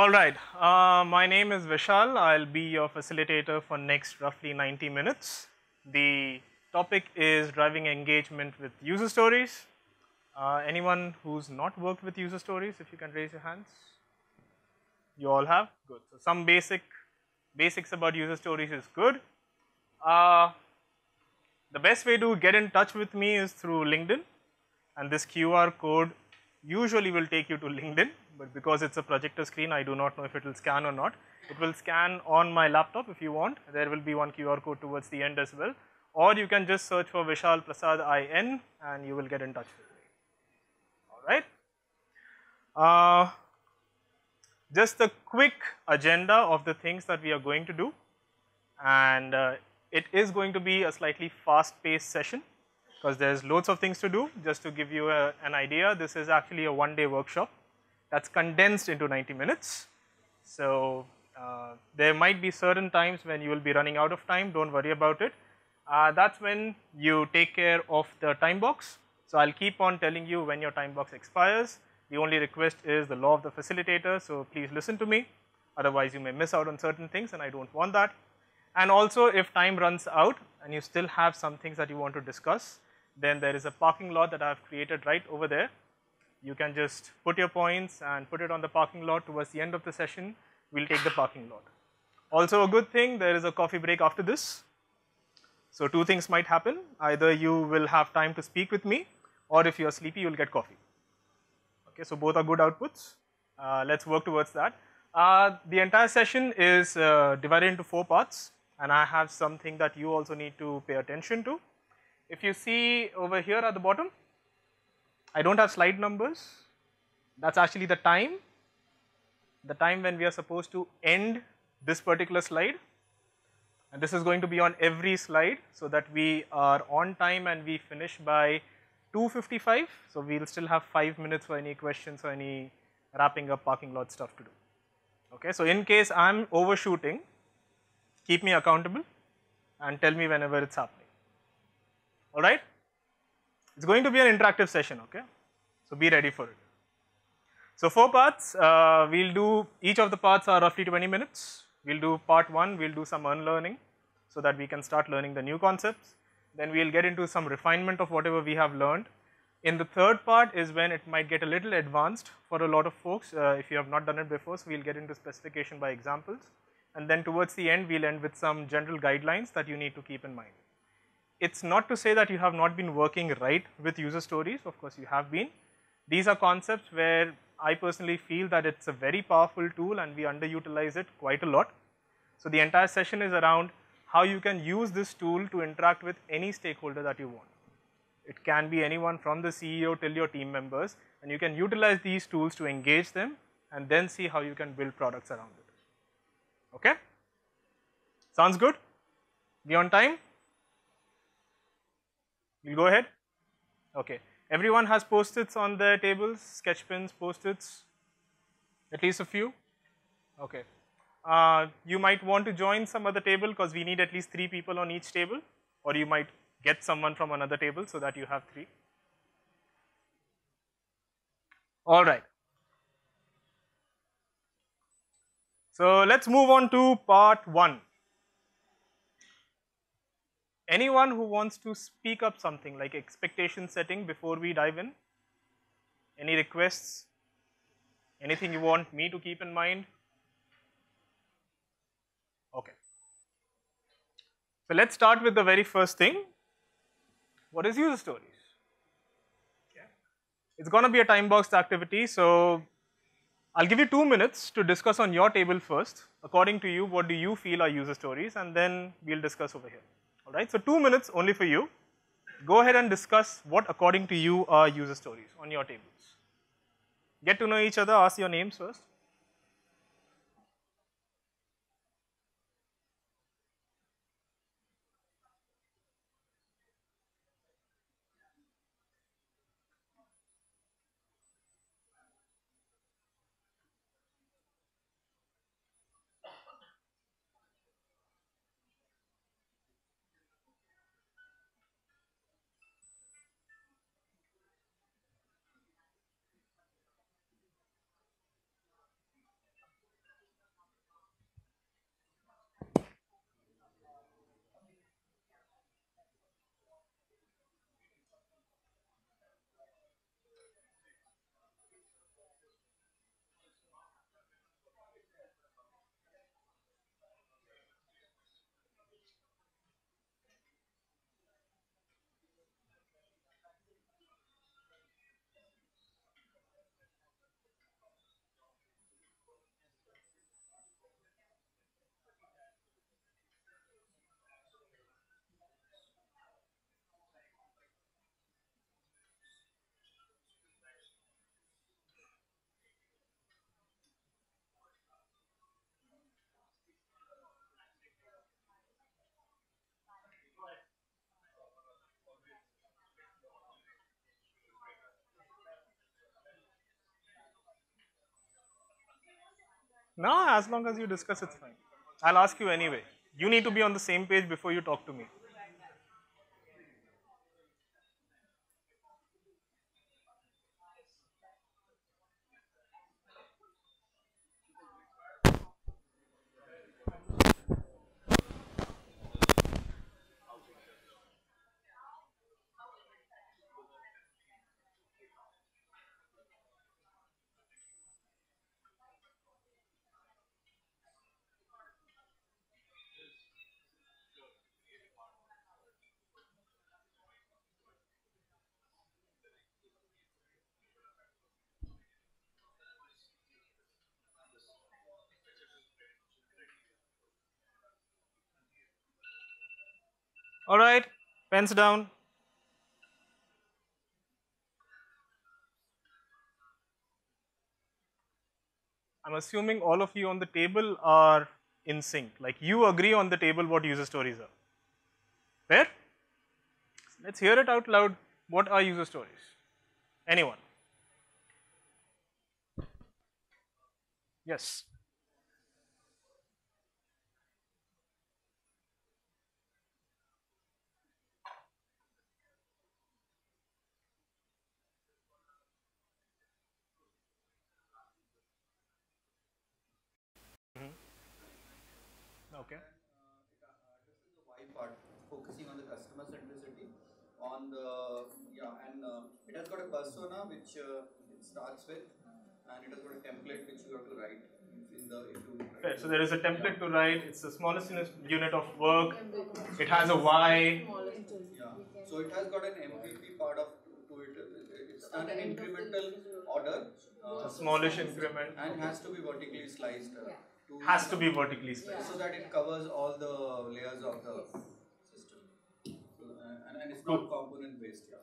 All right, my name is Vishal. I'll be your facilitator for next roughly 90 minutes. The topic is driving engagement with user stories. Anyone who's not worked with user stories, if you can raise your hands. You all have? Good. So some basics about user stories is good. The best way to get in touch with me is through LinkedIn, and this QR code usually will take you to LinkedIn, but because it's a projector screen, I do not know if it will scan or not. It will scan on my laptop if you want. There will be one QR code towards the end as well. Or you can just search for Vishal Prasad IN and you will get in touch with me. All right. Just a quick agenda of the things that we are going to do, and it is going to be a slightly fast-paced session because there's loads of things to do. Just to give you an idea, this is actually a one-day workshop that's condensed into 90 minutes. So there might be certain times when you will be running out of time. Don't worry about it. That's when you take care of the time box. So I'll keep on telling you when your time box expires. The only request is the law of the facilitator, so please listen to me. Otherwise, you may miss out on certain things, and I don't want that. And also, if time runs out and you still have some things that you want to discuss, then there is a parking lot that I have created right over there. You can just put your points and put it on the parking lot towards the end of the session. We'll take the parking lot. Also, a good thing, there is a coffee break after this. So two things might happen. Either you will have time to speak with me, or if you are sleepy, you'll get coffee. Okay, so both are good outputs. Let's work towards that. The entire session is divided into 4 parts, and I have something that you also need to pay attention to. If you see over here at the bottom, I don't have slide numbers. That's actually the time when we are supposed to end this particular slide. And this is going to be on every slide so that we are on time and we finish by 2:55. So we'll still have 5 minutes for any questions or any wrapping up parking lot stuff to do. Okay, so in case I'm overshooting, keep me accountable and tell me whenever it's happening. All right? It's going to be an interactive session, okay? So be ready for it. So 4 parts, we'll do, each of the parts are roughly 20 minutes. We'll do part 1, we'll do some unlearning so that we can start learning the new concepts. Then we'll get into some refinement of whatever we have learned. In the third part is when it might get a little advanced for a lot of folks if you have not done it before, so we'll get into specification by examples. And then towards the end, we'll end with some general guidelines that you need to keep in mind. It's not to say that you have not been working right with user stories, of course you have been. These are concepts where I personally feel that it's a very powerful tool and we underutilize it quite a lot. So the entire session is around how you can use this tool to interact with any stakeholder that you want. It can be anyone from the CEO till your team members, and you can utilize these tools to engage them and then see how you can build products around it. Okay? Sounds good? Be on time? You'll go ahead? Okay. Everyone has post-its on their tables, sketch pens, post-its, at least a few? Okay. You might want to join some other table because we need at least 3 people on each table, or you might get someone from another table so that you have 3. All right. So let's move on to part 1. Anyone who wants to speak up something like expectation setting before we dive in? Any requests? Anything you want me to keep in mind? Okay. So let's start with the very first thing. What is user stories? Yeah. It's going to be a time boxed activity, so I'll give you 2 minutes to discuss on your table first. According to you, what do you feel are user stories, and then we'll discuss over here. Alright, so 2 minutes only for you. Go ahead and discuss what according to you are user stories on your tables. Get to know each other, ask your names first. No, as long as you discuss, it's fine. I'll ask you anyway. You need to be on the same page before you talk to me. All right, pens down. I'm assuming all of you on the table are in sync. Like, you agree on the table what user stories are. Fair? Let's hear it out loud. What are user stories? Anyone? Yes. Okay. This is the why part, focusing on the customer centricity, on the, and it has got a persona which it starts with, and it has got a template which you have to write in the right? So there is a template to write. It's the smallest unit of work. It has a why. Yeah. So it has got an MVP part of to it. It's done in incremental order. A smallish increment. And has to be vertically sliced. Has to be vertically sliced. So that it covers all the layers of the system. And it's not component based. Yeah.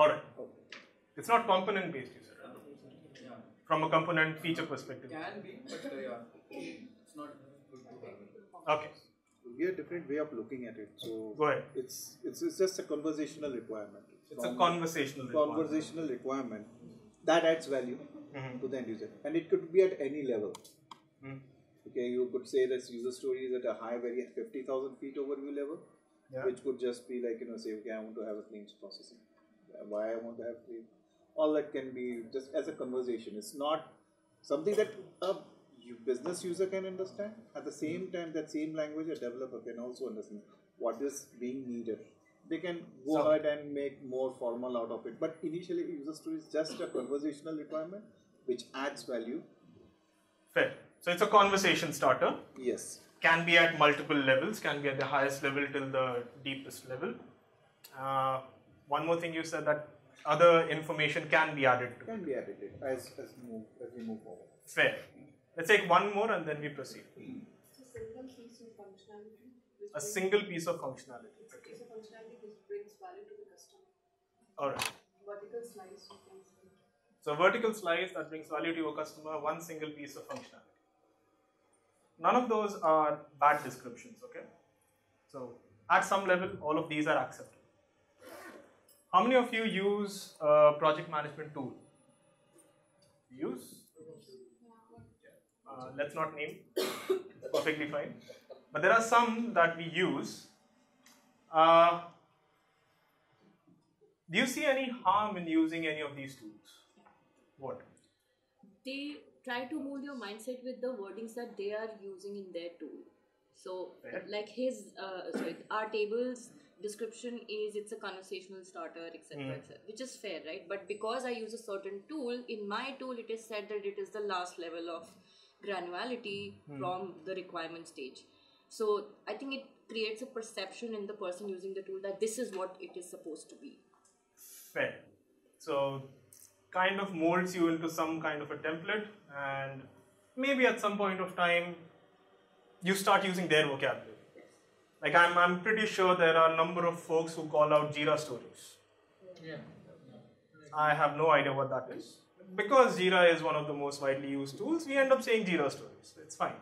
Alright. Okay. It's not component based, you said. Right? Yeah. From a component feature perspective. Can be, but it's not good to have. Okay. We have a different way of looking at it. So go ahead. It's just a conversational requirement. It's a conversational requirement. Conversational requirement that adds value to the end user. And it could be at any level. Okay, you could say that user story is at a high, very 50,000 feet overview level, which could just be like, say, okay, I want to have a claims processing. Why I want to have claims? All that can be just as a conversation. It's not something that a business user can understand. At the same time, that same language a developer can also understand what is being needed. They can go ahead and make more formal out of it. But initially, user story is just a conversational requirement which adds value. Fair. So it's a conversation starter. Yes. Can be at multiple levels. Can be at the highest level till the deepest level. One more thing you said, that other information can be added to. Can be added as we move forward. Fair. Let's take one more and then we proceed. It's a single piece of functionality. A single piece of functionality. It's a piece of functionality which brings value to the customer. Alright. Vertical slice. So vertical slice that brings value to your customer. One single piece of functionality. None of those are bad descriptions, okay? So at some level, all of these are acceptable. How many of you use a project management tool? Use? Let's not name, perfectly fine. But there are some that we use. Do you see any harm in using any of these tools? What? They try to mold your mindset with the wordings that they are using in their tool. So, like our table's description is it's a conversational starter, etc., etc., which is fair, right? But because I use a certain tool, in my tool it is said that it is the last level of granularity from the requirement stage. So, I think it creates a perception in the person using the tool that this is what it is supposed to be. Fair. So, kind of molds you into some kind of a template, and maybe at some point of time you start using their vocabulary. Like I'm pretty sure there are a number of folks who call out Jira stories. Yeah. I have no idea what that is. Because Jira is one of the most widely used tools, we end up saying Jira stories. It's fine.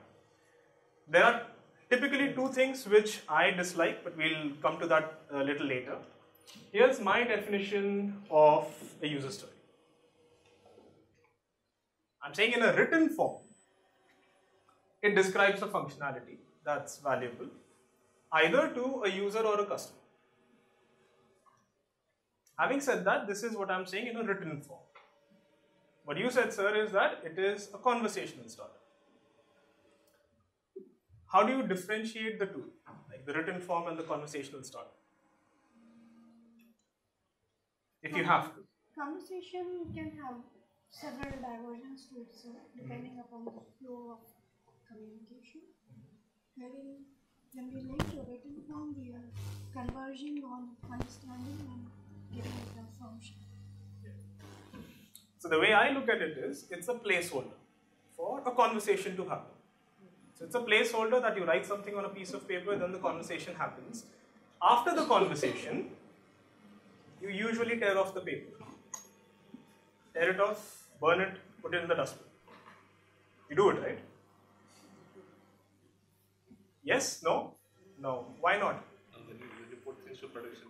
There are typically two things which I dislike, but we'll come to that a little later. Here's my definition of a user story. I'm saying in a written form, It describes a functionality that's valuable either to a user or a customer. Having said that, this is what I'm saying in a written form. What you said, sir, is that it is a conversational starter. How do you differentiate the two, like the written form and the conversational starter? If you have to. Conversation can have several diversions to it, so depending upon the flow of communication. Wherein, when we link to written form, we are converging on understanding and getting it done function. So the way I look at it is, it's a placeholder for a conversation to happen. So it's a placeholder that you write something on a piece of paper, then the conversation happens. After the conversation, you usually tear off the paper. Tear it off, burn it, put it in the dustbin. You do it, right? Yes? No? No. Why not? You put things to production.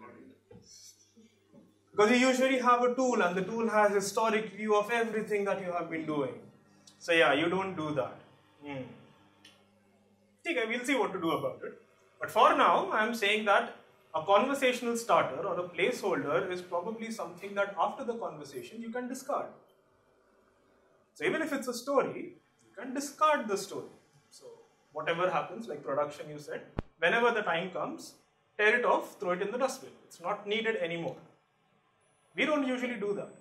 Because you usually have a tool and the tool has a historic view of everything that you have been doing. So yeah, you don't do that. Okay, we'll see what to do about it. But for now, I'm saying that a conversational starter or a placeholder is probably something that after the conversation you can discard. So even if it's a story, you can discard the story. So whatever happens, like production you said, whenever the time comes, tear it off, throw it in the dustbin. It's not needed anymore. We don't usually do that.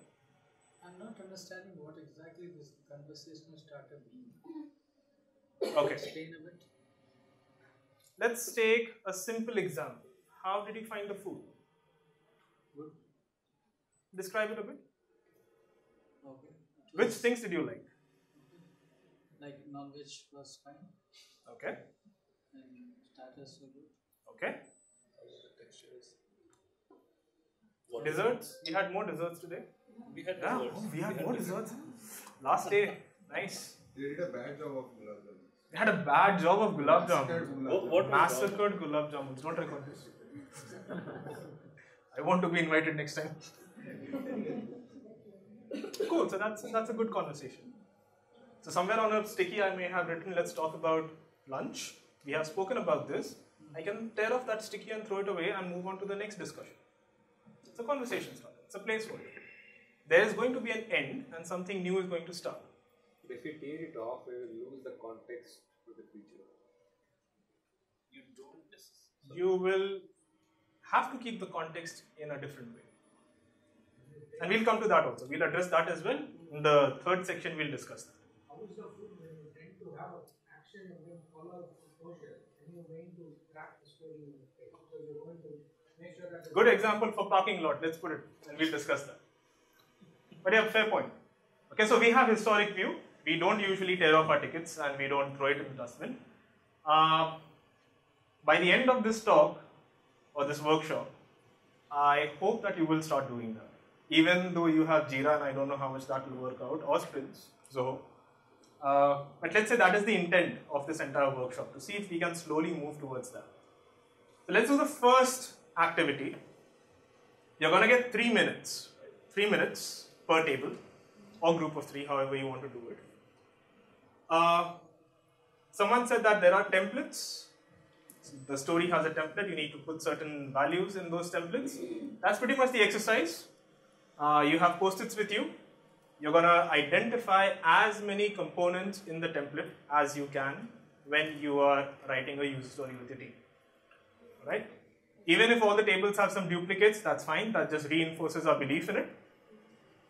I'm not understanding what exactly this conversational starter means. Okay. Explain a bit. Let's take a simple example. How did you find the food? Good. Describe it a bit. Okay. Which things did you like? Like non-veg was fine. Okay. And starters were good. Okay. The textures. Desserts. We had more desserts today. We had desserts. Yeah. Oh, we had more desserts. Last day. Nice. You did a bad job of gulab jamun. They had a bad job of gulab jamun. Massacred gulab jamun. Don't record this. I want to be invited next time. Cool. So that's a good conversation. So somewhere on a sticky I may have written, let's talk about lunch. We have spoken about this. I can tear off that sticky and throw it away and move on to the next discussion. It's a conversation starter. It's a placeholder. There is going to be an end and something new is going to start. If you tear it off, we will lose the context for the future. You don't necessarily. You will have to keep the context in a different way. And we'll come to that also. We'll address that as well. In the third section, we'll discuss that. How is the food when you tend to have action and then follow closure and you're going to track the story? So you're going to make sure that. Good example for parking lot. Let's put it and we'll discuss that. But yeah, fair point. Okay, so we have historic view. We don't usually tear off our tickets and we don't throw it in the dustbin. By the end of this talk or this workshop, I hope that you will start doing that. Even though you have Jira and I don't know how much that will work out or sprints. So, but let's say that is the intent of this entire workshop, to see if we can slowly move towards that. So let's do the first activity. You're going to get 3 minutes, right? 3 minutes per table or group of 3, however you want to do it. Someone said that there are templates. The story has a template. You need to put certain values in those templates. That's pretty much the exercise. You have post-its with you. You're going to identify as many components in the template as you can when you are writing a user story with your team. Right? Even if all the tables have some duplicates, that's fine. That just reinforces our belief in it.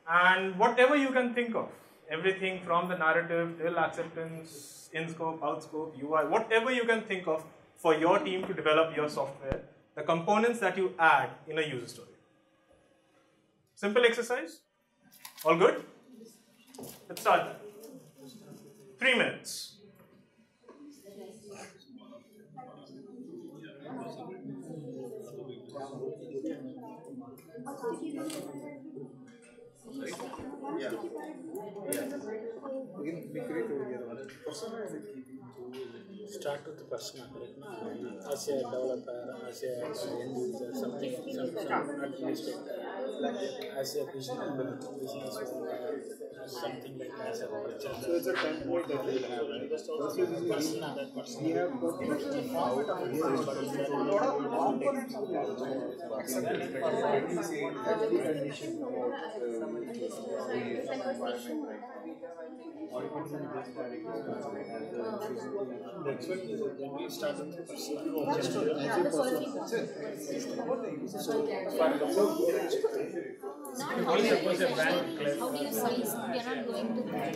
And whatever you can think of, everything from the narrative till acceptance, in scope, out scope, UI, whatever you can think of for your team to develop your software, the components that you add in a user story. Simple exercise. All good? Let's start that. 3 minutes. Right? Yeah. We can be creative here. Persona is a key thing. Start with the persona, correct? As a developer, as an end user, something. Some, not mistake. reflect it as a vision and build a business or something like that. So it's a template that we have, right? We have got a lot of components of that. Except you say that's the condition How do you size? We are not going to that.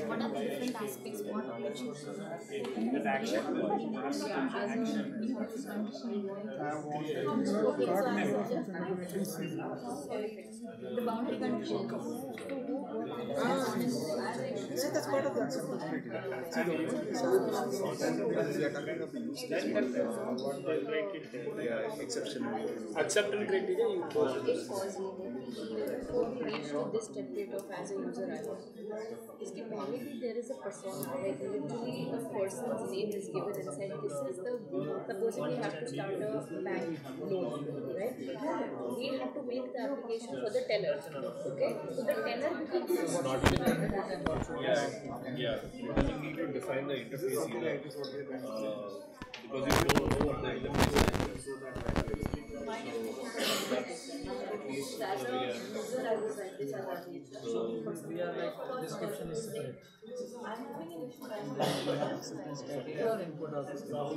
What are the different aspects? What are the choosing? Action. The boundary condition. That's part of the acceptance criteria. This template of as a user alone. There is a persona, like literally a person's name is given inside. This is the supposing we have to start a bank loan, right? We have to make the application for the teller. Okay? So the teller becomes you need to define the interface here. Because you don't know what the interface is. Description is separate. So that's it. User story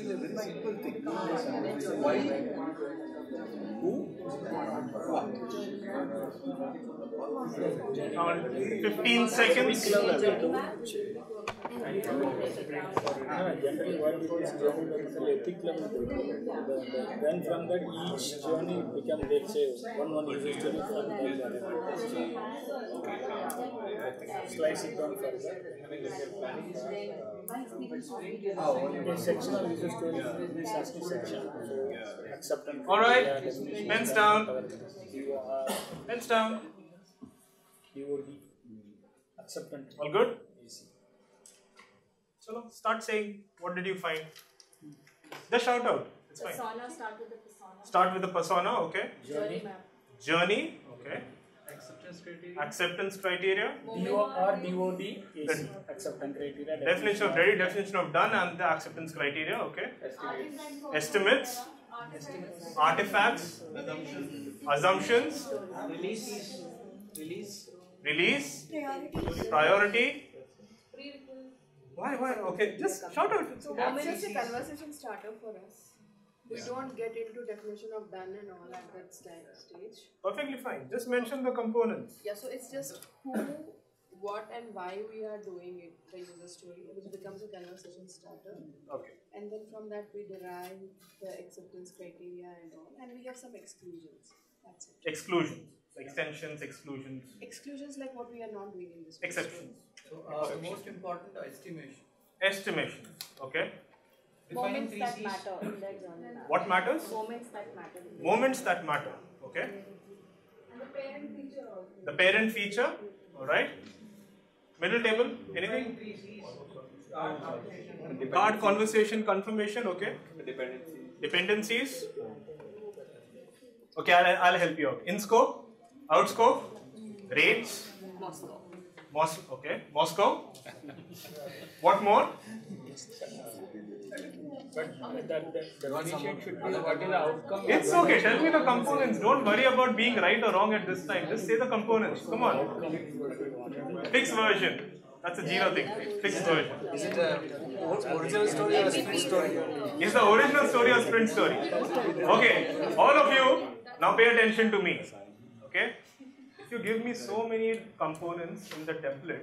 is a very simple thing. Why? Who? What? 15 seconds. Generally, what goes journey is an ethic level. Then from that, each journey becomes, let's say, one user story from that. Slice it down further. Sectional user stories is this ASCII section. So acceptance. Alright, pens down. Pens down. Acceptance. All good? So start saying what did you find? Just shout out. It's fine. Persona, start with the persona. Start with the persona, okay. Journey, okay. Acceptance criteria. Acceptance criteria. DOD is acceptance criteria. Definition of ready, definition of done, and the acceptance criteria. Okay. Estimates. Artifacts. Assumptions. Release. Priority. Why? Okay. Just shout out. So, women is a conversation starter for us. We don't get into definition of done and all at that stage. Perfectly fine. Just mention the components. Yeah, so it's just who, what and why we are doing it, the user story, which becomes a conversation starter. Okay. And then from that we derive the acceptance criteria and all. And we have some exclusions. That's it. Exclusions. Extensions, exclusions. Exclusions like what we are not doing in this case. Exceptions. So the most important estimation. Estimation. Okay. Moments that matter in that journal. What matters? Moments that matter. Moments that matter. Okay. And the parent feature also. The parent feature. Alright. Middle table. Anything? Card conversation confirmation. Okay. Dependencies. Okay, I'll help you out. In scope. Out scope. Rates. Moscow. Okay. Moscow. What more? It's okay, tell me the components. Don't worry about being right or wrong at this time. Just say the components. Come on. Fixed version. That's a Jira thing. Fixed version. Is it the original story or sprint story? It's the original story or sprint story. Okay, all of you, now pay attention to me. Okay? If you give me so many components in the template,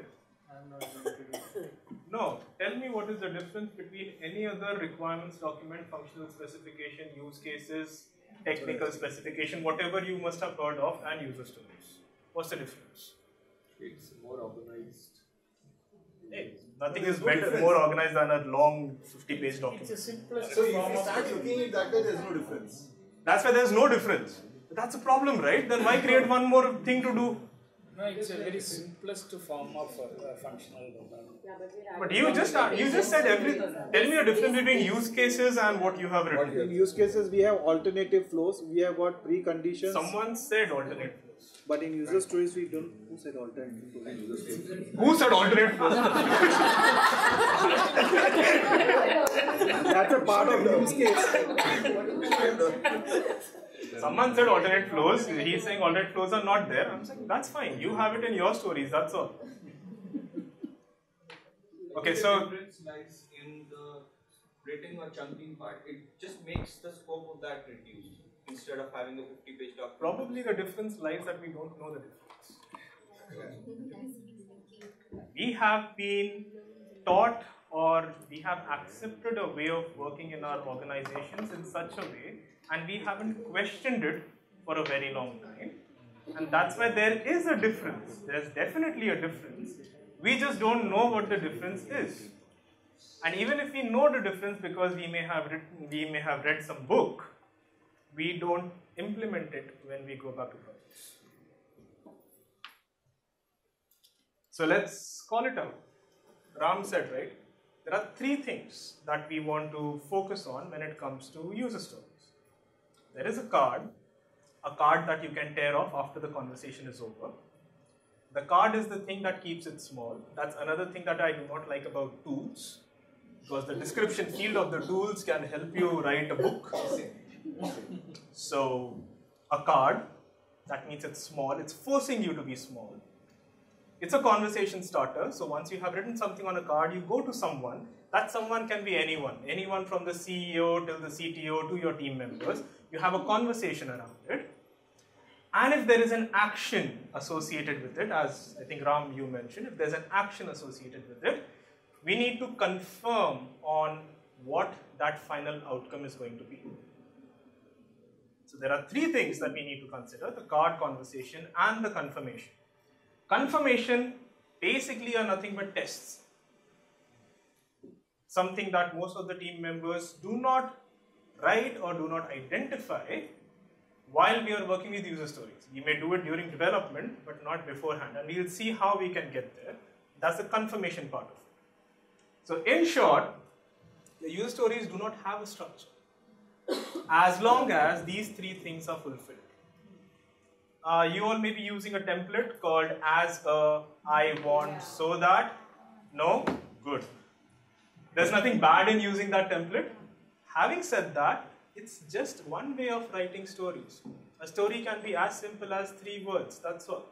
I'm not going to do it. No, tell me what is the difference between any other requirements document, functional specification, use cases, technical specification, whatever you must have heard of, and user stories. What's the difference? It's more organized. Hey, nothing is better, more organized than a long 50-page document. So if you start looking at that way, there's no difference. That's why there's no difference. That's a problem, right? Then why create one more thing to do? No, it's a very simplest form of functional programming. But you just said everything. Tell me the difference between use cases and what you have written. In use cases, we have alternative flows. We have got preconditions. Someone said alternate flows. But in user stories, we don't. Who said alternate flows? Who said alternate flows? That's a part of the use case. Someone said alternate flows, he's saying alternate flows are not there. I'm saying that's fine, you have it in your stories, that's all. Okay, so... The difference lies in the written or chunking part, it just makes the scope of that reduced instead of having a 50-page document. Probably the difference lies that we don't know the difference. We have been taught or we have accepted a way of working in our organizations in such a way, and we haven't questioned it for a very long time, and that's why there is a difference. There's definitely a difference. We just don't know what the difference is. And even if we know the difference because we may have read some book, we don't implement it when we go back to projects. So let's call it out. Ram said, right? There are three things that we want to focus on when it comes to user stories. There is a card that you can tear off after the conversation is over. The card is the thing that keeps it small. That's another thing that I do not like about tools, because the description field of the tools can help you write a book. So a card, that means it's small, it's forcing you to be small. It's a conversation starter, so once you have written something on a card, you go to someone. That someone can be anyone from the CEO till the CTO to your team members. You have a conversation around it. And if there is an action associated with it, as I think Ram, you mentioned, if there's an action associated with it, we need to confirm on what that final outcome is going to be. So there are three things that we need to consider: the card, conversation, and the confirmation. Confirmation basically are nothing but tests. Something that most of the team members do not write or do not identify while we are working with user stories. We may do it during development, but not beforehand, and we will see how we can get there. That's the confirmation part of it. So in short, the user stories do not have a structure as long as these three things are fulfilled. You all may be using a template called as a I want so that. No? Good. There's nothing bad in using that template. Having said that, it's just one way of writing stories. A story can be as simple as 3 words, that's all.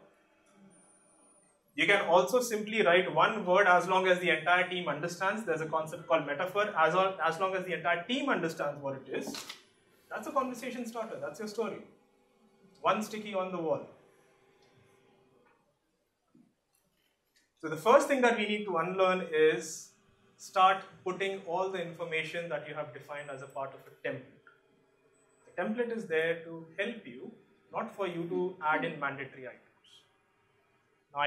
You can also simply write 1 word as long as the entire team understands. There's a concept called metaphor. As long as the entire team understands what it is, that's a conversation starter, that's your story. 1 sticky on the wall. So the first thing that we need to unlearn is start putting all the information that you have defined as a part of a template. The template is there to help you, not for you to add in mandatory items. Now,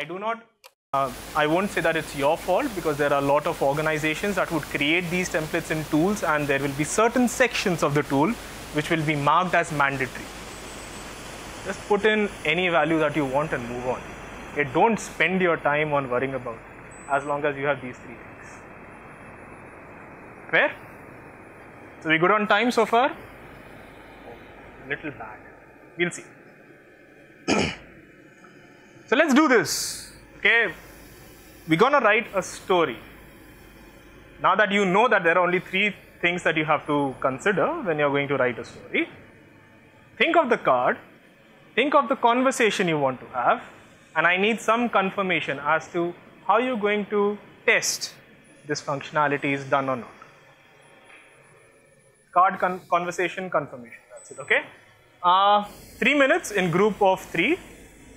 I won't say that it's your fault, because there are a lot of organizations that would create these templates in tools, and there will be certain sections of the tool which will be marked as mandatory. Just put in any value that you want and move on. Don't spend your time on worrying about it, as long as you have these 3 things. Fair? So we good on time so far? Little bad. We'll see. So let's do this. Okay, we're gonna write a story. Now that you know that there are only 3 things that you have to consider when you're going to write a story, think of the card, think of the conversation you want to have, and I need some confirmation as to how you're going to test this functionality is done or not. Card, conversation, confirmation, that's it, okay? 3 minutes in group of 3,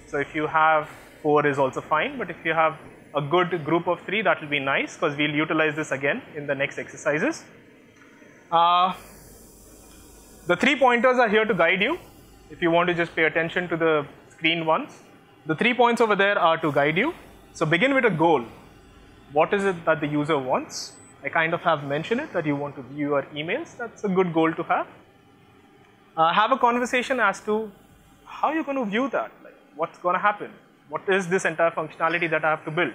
so if you have 4 is also fine, but if you have a good group of 3, that will be nice, because we'll utilize this again in the next exercises. The 3 pointers are here to guide you, if you want to just pay attention to the screen once. The 3 points over there are to guide you, so begin with a goal. What is it that the user wants? I kind of have mentioned it, that you want to view your emails. That's a good goal to have. Have a conversation as to how are you going to view that? Like, what's going to happen? What is this entire functionality that I have to build?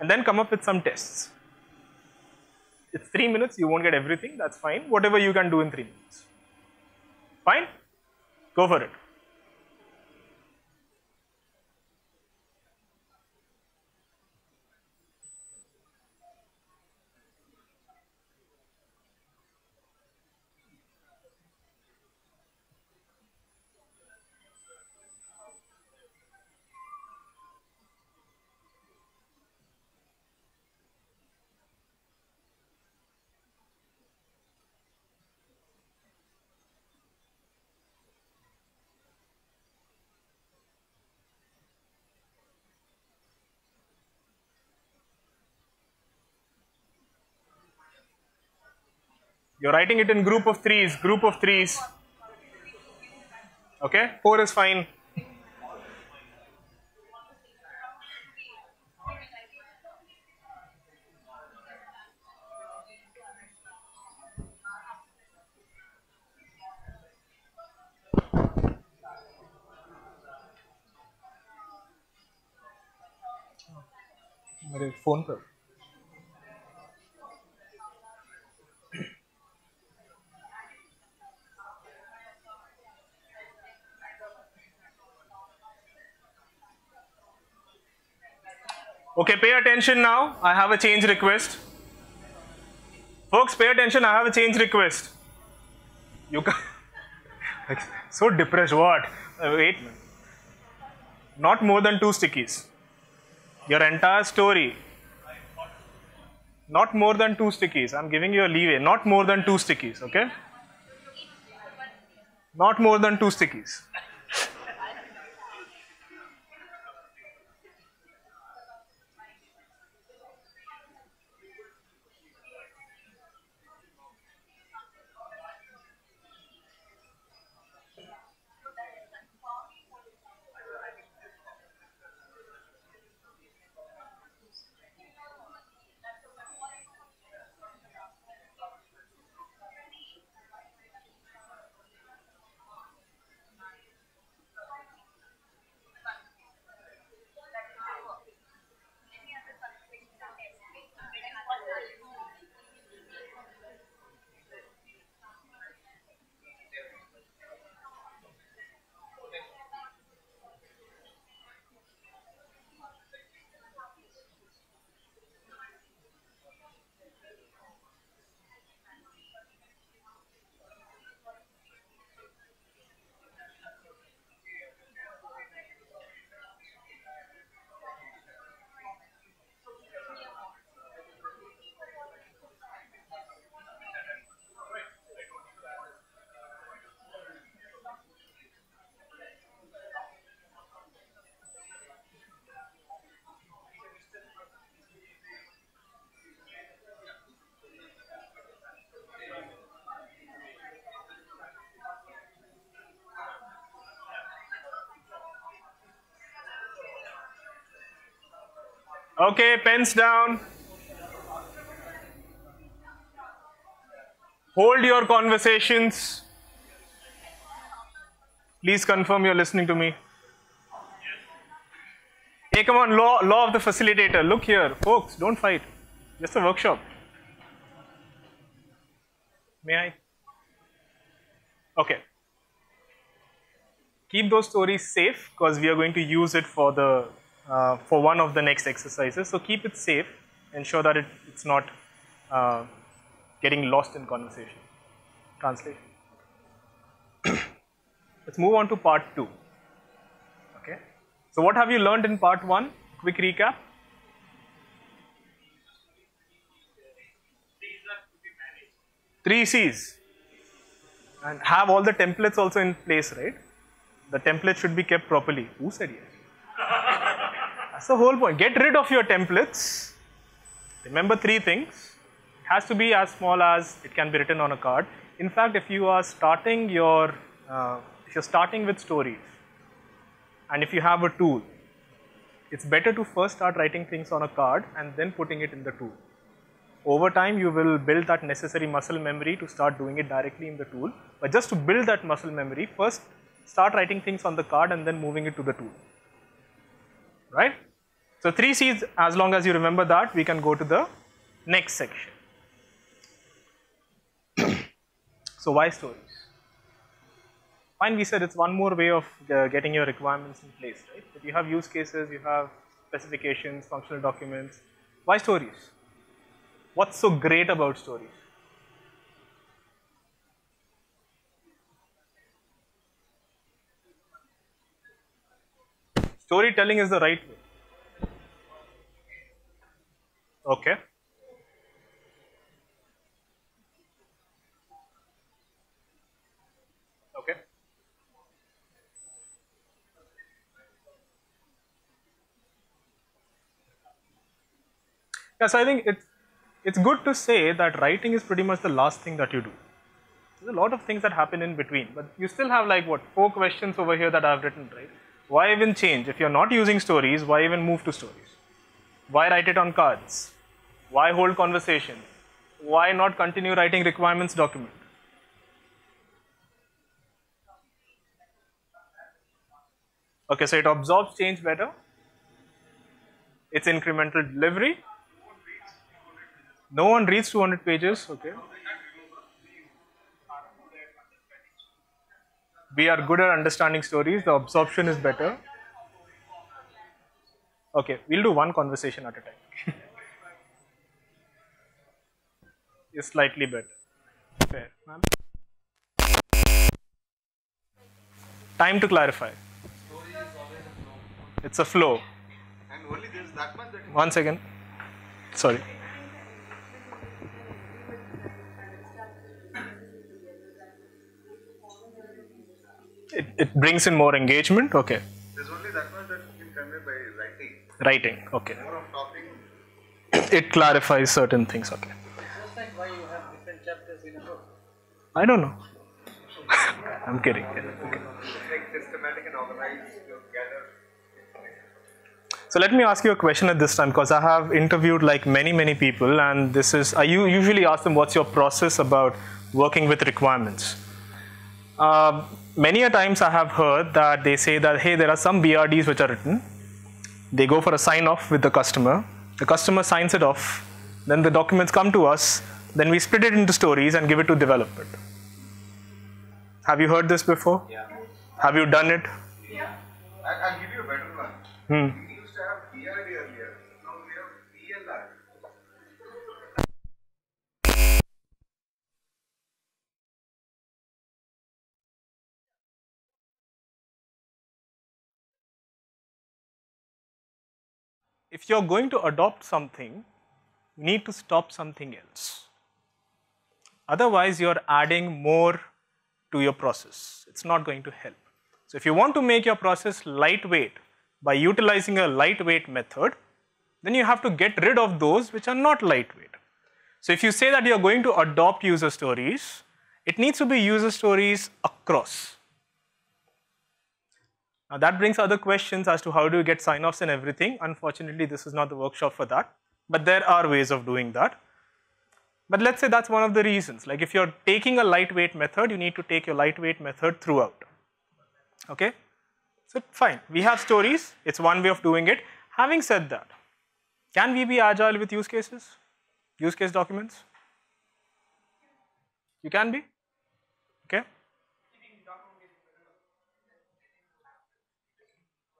And then come up with some tests. It's 3 minutes, you won't get everything, that's fine. Whatever you can do in 3 minutes. Fine? Go for it. You're writing it in group of threes, okay? 4 is fine. Phone call. Okay, pay attention now. I have a change request. Folks, pay attention. I have a change request. You can. So depressed. What? Wait. Not more than 2 stickies. Your entire story. Not more than 2 stickies. I'm giving you a leeway. Not more than 2 stickies, okay? Not more than 2 stickies. Okay, pens down. Hold your conversations. Please confirm you're listening to me. Hey, come on, law of the facilitator. Look here, folks, don't fight. Just a workshop. May I? Okay. Keep those stories safe because we are going to use it for the for one of the next exercises, so keep it safe, ensure that it's not getting lost in conversation. Translation. Let's move on to part 2. Okay. So what have you learned in part 1? Quick recap. Three C's. And have all the templates also in place, right? The template should be kept properly. Who said yes? That's the whole point. Get rid of your templates. Remember 3 things. It has to be as small as it can be written on a card. In fact, if you are starting your, if you're starting with stories, and if you have a tool, it's better to first start writing things on a card and then putting it in the tool. Over time, you will build that necessary muscle memory to start doing it directly in the tool. But just to build that muscle memory, first start writing things on the card and then moving it to the tool, right? So 3 C's, as long as you remember that, we can go to the next section. So why stories? Fine, we said it's one more way of getting your requirements in place, right? But you have use cases, you have specifications, functional documents. Why stories? What's so great about stories? Storytelling is the right way. Okay. Okay. Yeah, so I think it's good to say that writing is pretty much the last thing that you do. There's a lot of things that happen in between, but you still have like what, 4 questions over here that I've written, right? Why even change? If you're not using stories, why even move to stories? Why write it on cards? Why hold conversations? Why not continue writing requirements document? Okay, so it absorbs change better. It's incremental delivery. No one reads 200 pages, okay. We are good at understanding stories, the absorption is better. Okay, we'll do one conversation at a time. It's slightly better. Fair, ma'am. Time to clarify. It's a flow. And only there's that much that. One second. Sorry. It brings in more engagement, okay. There's only that much that you can convey by writing. Writing, okay. More of talking. It clarifies certain things, okay. Just like why you have different chapters in a book. I don't know. I'm kidding. Okay. Like systematic and organized, you gather information. So let me ask you a question at this time, because I have interviewed like many people, and this is, I usually ask them what's your process about working with requirements. Many a times I have heard that they say that, hey, there are some BRDs which are written, they go for a sign off with the customer signs it off, then the documents come to us, then we split it into stories and give it to development. Have you heard this before? Yeah. Have you done it? Yeah. I'll give you a better one. Hmm. We used to have BRD earlier, now we have BLR. If you're going to adopt something, you need to stop something else. Otherwise, you're adding more to your process. It's not going to help. So if you want to make your process lightweight by utilizing a lightweight method, then you have to get rid of those which are not lightweight. So if you say that you're going to adopt user stories, it needs to be user stories across. Now that brings other questions as to how do you get sign-offs and everything. Unfortunately, this is not the workshop for that, but there are ways of doing that. But let's say that's one of the reasons. Like if you're taking a lightweight method, you need to take your lightweight method throughout. Okay? So fine, we have stories. It's one way of doing it. Having said that, can we be agile with use cases? Use case documents? You can be? Okay?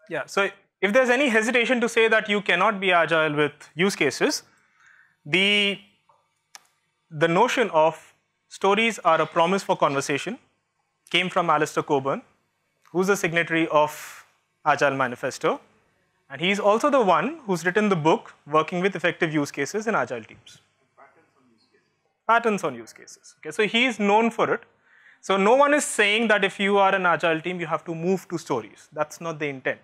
Yeah, so if there's any hesitation to say that you cannot be agile with use cases, the notion of stories are a promise for conversation came from Alistair Cockburn, who's the signatory of Agile Manifesto, and he's also the one who's written the book Working with Effective Use Cases in Agile Teams. Patterns on use cases. Patterns on use cases. Okay, so he's known for it. So no one is saying that if you are an agile team, you have to move to stories. That's not the intent.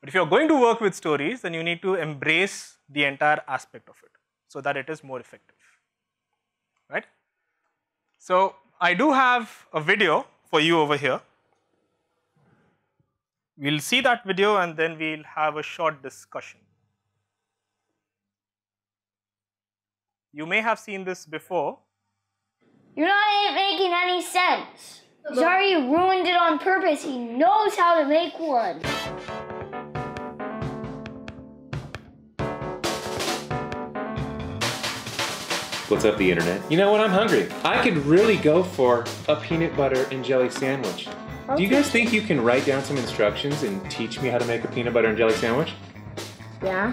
But if you're going to work with stories, then you need to embrace the entire aspect of it so that it is more effective, right? So I do have a video for you over here. We'll see that video and then we'll have a short discussion. You may have seen this before. You're not making any sense. Jari ruined it on purpose. He knows how to make one. What's up, the internet? You know what? I'm hungry. I could really go for a peanut butter and jelly sandwich. Okay. Do you guys think you can write down some instructions and teach me how to make a peanut butter and jelly sandwich? Yeah.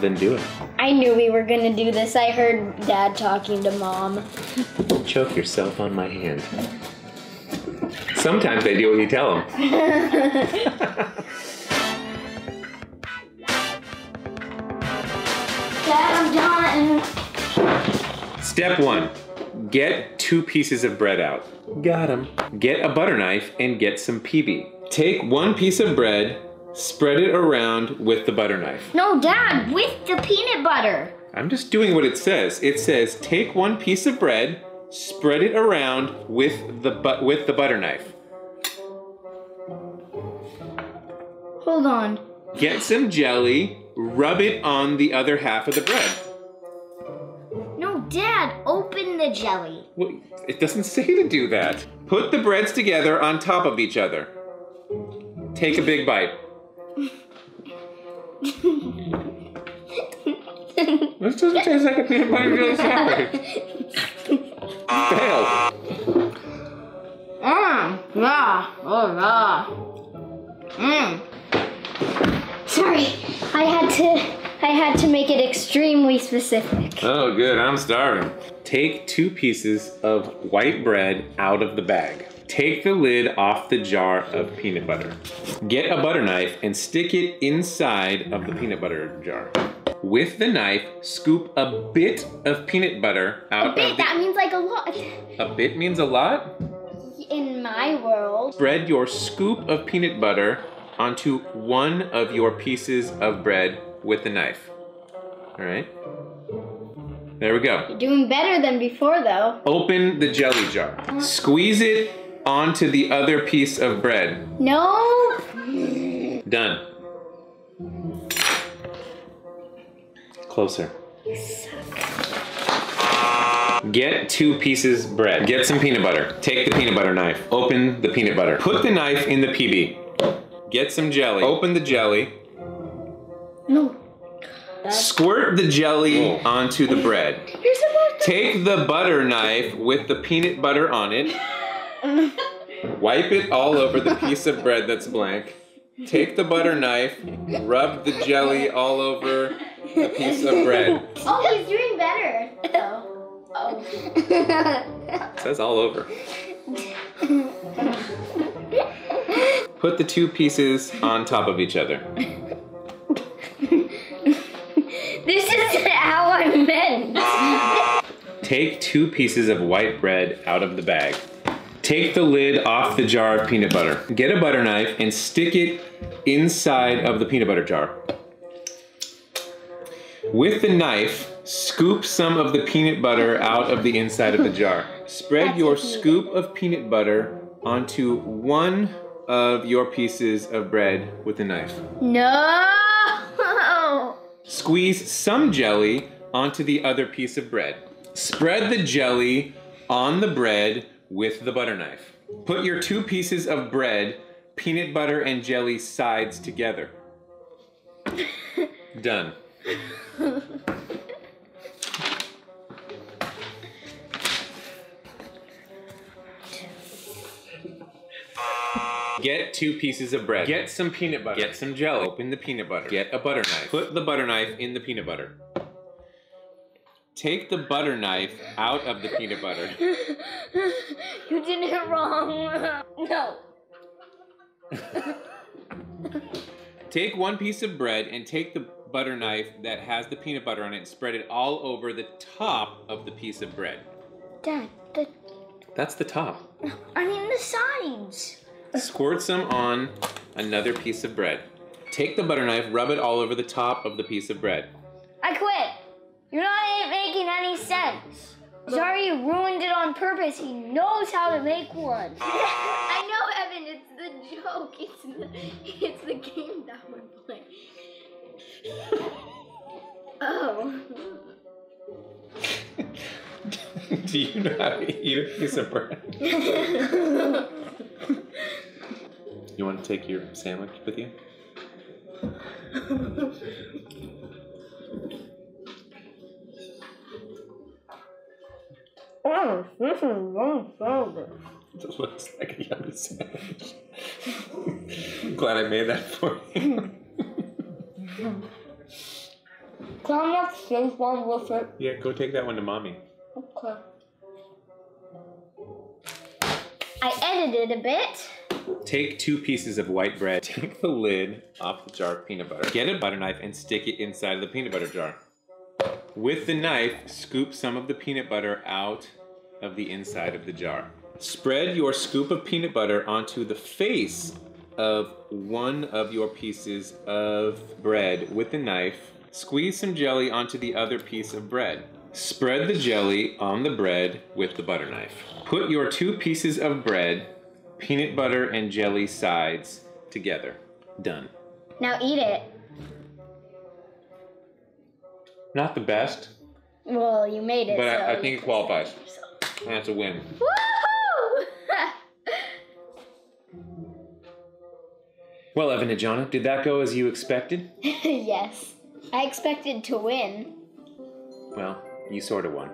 Then do it. I knew we were gonna do this. I heard Dad talking to Mom. Choke yourself on my hand. Sometimes they do what you tell them. Dad, I'm done. Step one. Get 2 pieces of bread out. Got them. Get a butter knife and get some PB. Take 1 piece of bread, spread it around with the butter knife. No, Dad, with the peanut butter. I'm just doing what it says. It says take 1 piece of bread, spread it around with the butter knife. Hold on. Get some jelly, rub it on the other half of the bread. Dad, open the jelly. Well, it doesn't say to do that. Put the breads together on top of each other. Take a big bite. This doesn't taste like a peanut butter and jelly sandwich. Fail. Yeah. Oh, yeah. Sorry, I had to make it extremely specific. Oh, good. I'm starving. Take 2 pieces of white bread out of the bag. Take the lid off the jar of peanut butter. Get a butter knife and stick it inside of the peanut butter jar. With the knife, scoop a bit of peanut butter out. A bit? Of the... That means like a lot. A bit means a lot? In my world. Spread your scoop of peanut butter onto 1 of your pieces of bread with the knife. All right, there we go. You're doing better than before though. Open the jelly jar. Squeeze it onto the other piece of bread. No. Done. Closer. You suck. Get 2 pieces bread. Get some peanut butter. Take the peanut butter knife. Open the peanut butter. Put the knife in the PB. Get some jelly. Open the jelly. No. Squirt the jelly onto the bread. You're supposed to take the butter knife with the peanut butter on it. Wipe it all over the piece of bread that's blank. Take the butter knife, rub the jelly all over the piece of bread. Oh, he's doing better. It says all over. Put the 2 pieces on top of each other. This is how I meant. Take 2 pieces of white bread out of the bag. Take the lid off the jar of peanut butter. Get a butter knife and stick it inside of the peanut butter jar. With the knife, scoop some of the peanut butter out of the inside of the jar. Spread your scoop of peanut butter onto 1 of your pieces of bread with the knife. No! Squeeze some jelly onto the other piece of bread. Spread the jelly on the bread with the butter knife. Put your 2 pieces of bread, peanut butter and jelly sides together. Done. Get 2 pieces of bread. Get some peanut butter. Get some jelly. Open the peanut butter. Get a butter knife. Put the butter knife in the peanut butter. Take the butter knife out of the peanut butter. You did it wrong. No. Take 1 piece of bread and take the butter knife that has the peanut butter on it and spread it all over the top of the piece of bread. Dad, that's the top. I mean the sides. Squirt some on another piece of bread. Take the butter knife, rub it all over the top of the piece of bread. I quit. You're not making any sense. Jari ruined it on purpose. He knows how to make one. I know, Evan, it's the joke. It's the game that we're playing. Oh. Do you know how to eat a piece of bread? You want to take your sandwich with you? Oh, this is one sandwich. It looks like a yummy sandwich. I'm glad I made that for you. Can I have this one with it? Yeah, go take that one to mommy. Okay. I edited a bit. Take 2 pieces of white bread. Take the lid off the jar of peanut butter. Get a butter knife and stick it inside of the peanut butter jar. With the knife, scoop some of the peanut butter out of the inside of the jar. Spread your scoop of peanut butter onto the face of one of your pieces of bread with the knife. Squeeze some jelly onto the other piece of bread. Spread the jelly on the bread with the butter knife. Put your 2 pieces of bread, peanut butter and jelly sides, together. Done. Now eat it. Not the best. Well, you made it. But so I think it qualifies. That's a win. Woohoo! Well, Evan and Jonna, did that go as you expected? Yes. I expected to win. Well, you sort of won.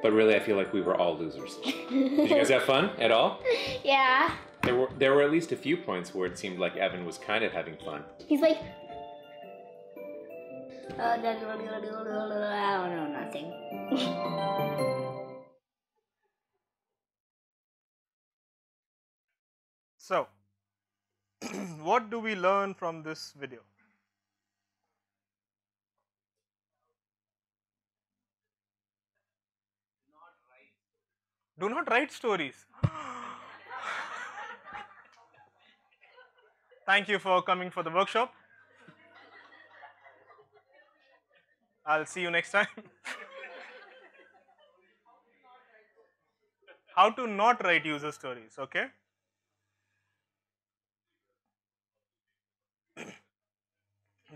But really, I feel like we were all losers. Did you guys have fun at all? Yeah. There were at least a few points where it seemed like Evan was kind of having fun. He's like... I don't know nothing. So, what do we learn from this video? Do not write stories. Thank you for coming for the workshop. I'll see you next time. How to not write user stories, okay?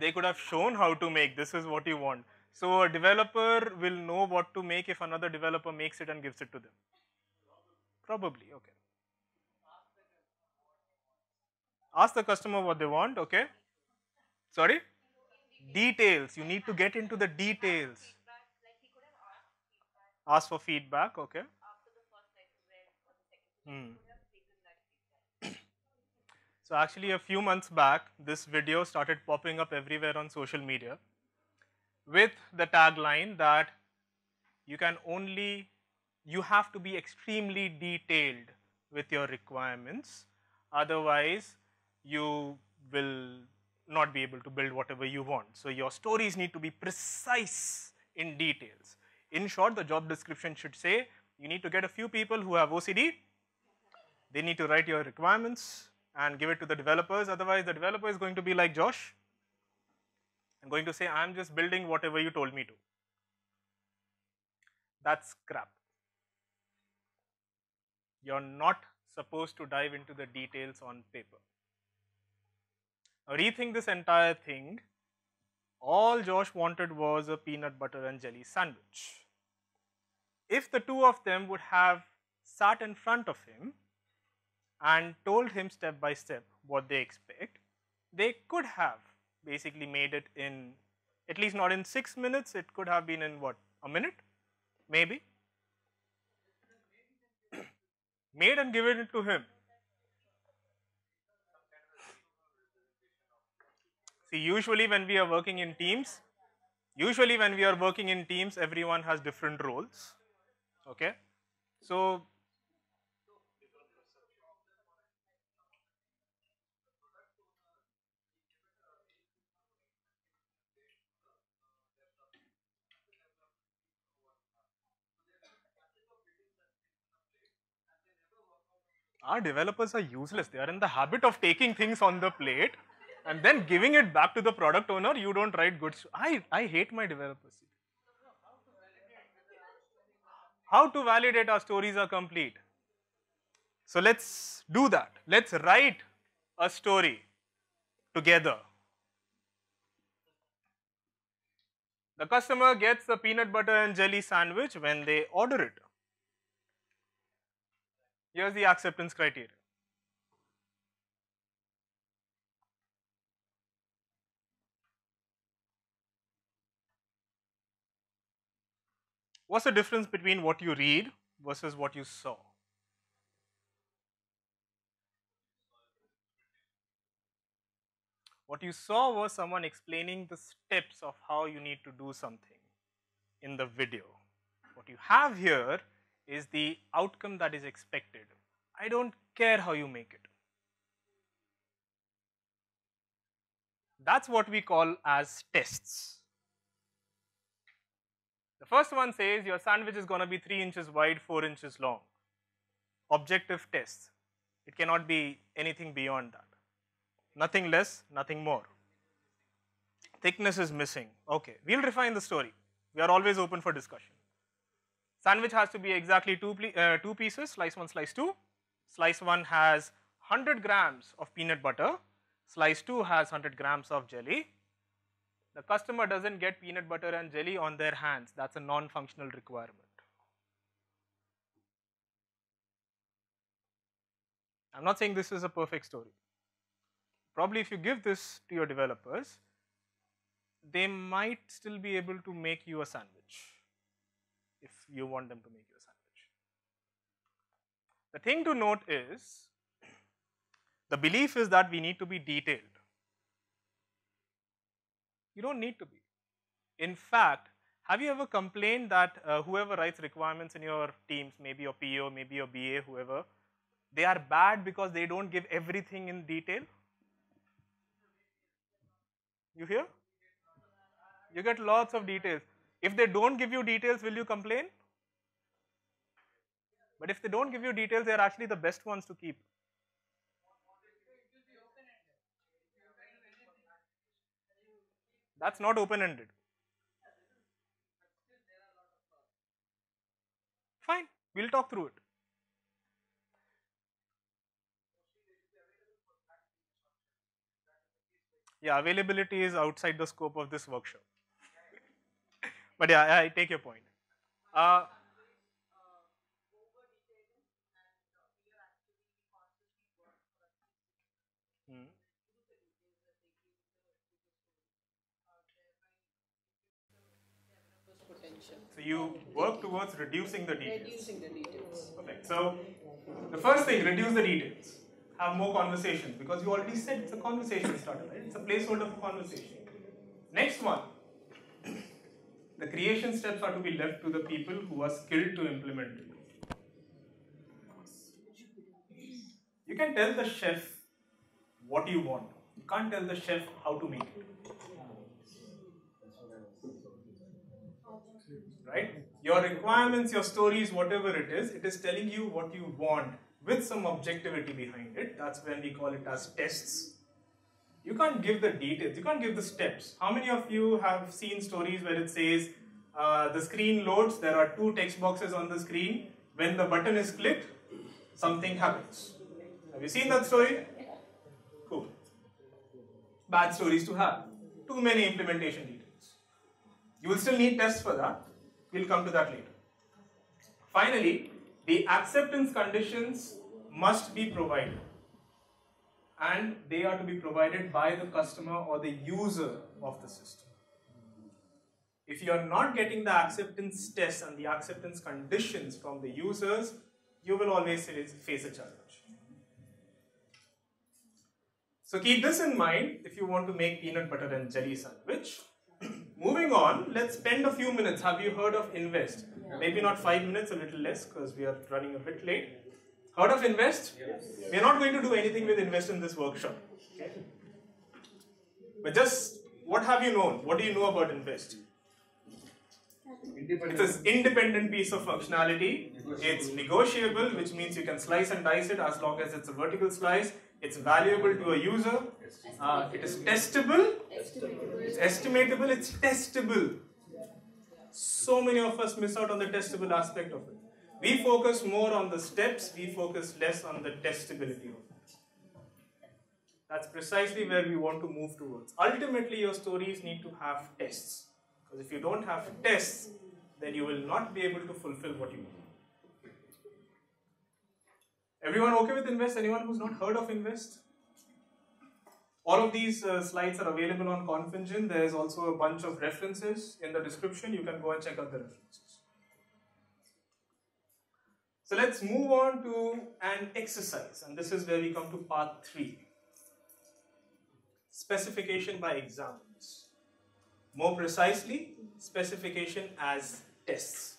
They could have shown how to make this is what you want. So a developer will know what to make if another developer makes it and gives it to them. Probably, okay. Ask the customer what they want, okay. Sorry? Details, you need to get into the details. Ask for feedback, okay. So actually a few months back, this video started popping up everywhere on social media with the tagline that you have to be extremely detailed with your requirements, otherwise you will not be able to build whatever you want. So your stories need to be precise in details. In short, the job description should say you need to get a few people who have OCD, they need to write your requirements and give it to the developers, otherwise the developer is going to be like Josh and going to say, I'm just building whatever you told me to. That's crap. You're not supposed to dive into the details on paper. Now rethink this entire thing. All Josh wanted was a peanut butter and jelly sandwich. If the 2 of them would have sat in front of him and told him step by step what they expect, they could have basically made it in, at least not in 6 minutes, it could have been in what, a minute? Maybe. Made and given it to him. See, usually when we are working in teams, everyone has different roles, okay? So, our developers are useless. They are in the habit of taking things on the plate and then giving it back to the product owner. You don't write good. I hate my developers. How to validate our stories are complete. So let's do that. Let's write a story together. The customer gets the peanut butter and jelly sandwich when they order it. Here's the acceptance criteria. What's the difference between what you read versus what you saw? What you saw was someone explaining the steps of how you need to do something in the video. What you have here is the outcome that is expected. I don't care how you make it. That's what we call as tests. The first one says your sandwich is going to be 3 inches wide, 4 inches long. Objective tests. It cannot be anything beyond that. Nothing less, nothing more. Thickness is missing. Okay, we'll refine the story. We are always open for discussion. Sandwich has to be exactly two pieces, slice one, slice two. Slice one has 100 grams of peanut butter. Slice two has 100 grams of jelly. The customer doesn't get peanut butter and jelly on their hands. That's a non-functional requirement. I'm not saying this is a perfect story. Probably if you give this to your developers, they might still be able to make you a sandwich if you want them to make you a sandwich. The thing to note is, the belief is that we need to be detailed. You don't need to be. In fact, have you ever complained that whoever writes requirements in your teams, maybe your PO, maybe your BA, whoever, they are bad because they don't give everything in detail? You hear? You get lots of details. If they don't give you details, will you complain? But if they don't give you details, they are actually the best ones to keep. That's not open-ended. Fine, we'll talk through it. Yeah, availability is outside the scope of this workshop. But yeah, I take your point. So you work towards reducing the details. Perfect. So the first thing, reduce the details. Have more conversations, because you already said it's a conversation starter, right? It's a placeholder for conversation. Next one, the creation steps are to be left to the people who are skilled to implement it. You can tell the chef what you want. You can't tell the chef how to make it. Right? Your requirements, your stories, whatever it is telling you what you want, with some objectivity behind it. That's when we call it as tests. You can't give the details, you can't give the steps. How many of you have seen stories where it says the screen loads, there are two text boxes on the screen, when the button is clicked, something happens? Have you seen that story? Cool. Bad stories to have. Too many implementation details. You will still need tests for that. We'll come to that later. Finally, the acceptance conditions must be provided, and they are to be provided by the customer or the user of the system. If you are not getting the acceptance tests and the acceptance conditions from the users, you will always face a challenge. So keep this in mind if you want to make peanut butter and jelly sandwich. Moving on, let's spend a few minutes. Have you heard of INVEST? Yeah. Maybe not 5 minutes, a little less, because we are running a bit late. Heard of INVEST? Yes. We are not going to do anything with INVEST in this workshop. Okay? But just, what have you known? What do you know about INVEST? It's an independent piece of functionality. It's negotiable, which means you can slice and dice it as long as it's a vertical slice. It's valuable to a user. It is testable. It's estimatable. It's testable. So many of us miss out on the testable aspect of it. We focus more on the steps. We focus less on the testability of it. That's precisely where we want to move towards. Ultimately, your stories need to have tests. Because if you don't have tests, then you will not be able to fulfill what you want. Everyone okay with INVEST? Anyone who's not heard of INVEST? All of these slides are available on ConfEngine. There's also a bunch of references in the description. You can go and check out the references. So let's move on to an exercise, and this is where we come to part 3. Specification by examples. More precisely, specification as tests.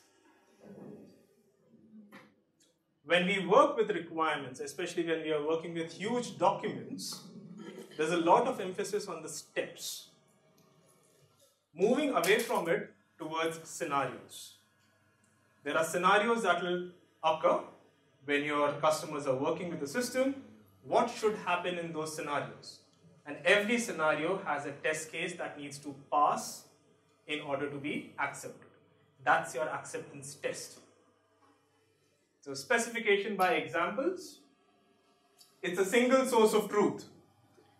When we work with requirements, especially when we are working with huge documents, there's a lot of emphasis on the steps. Moving away from it towards scenarios. There are scenarios that will occur when your customers are working with the system. What should happen in those scenarios? And every scenario has a test case that needs to pass in order to be accepted. That's your acceptance test. So specification by examples, it's a single source of truth.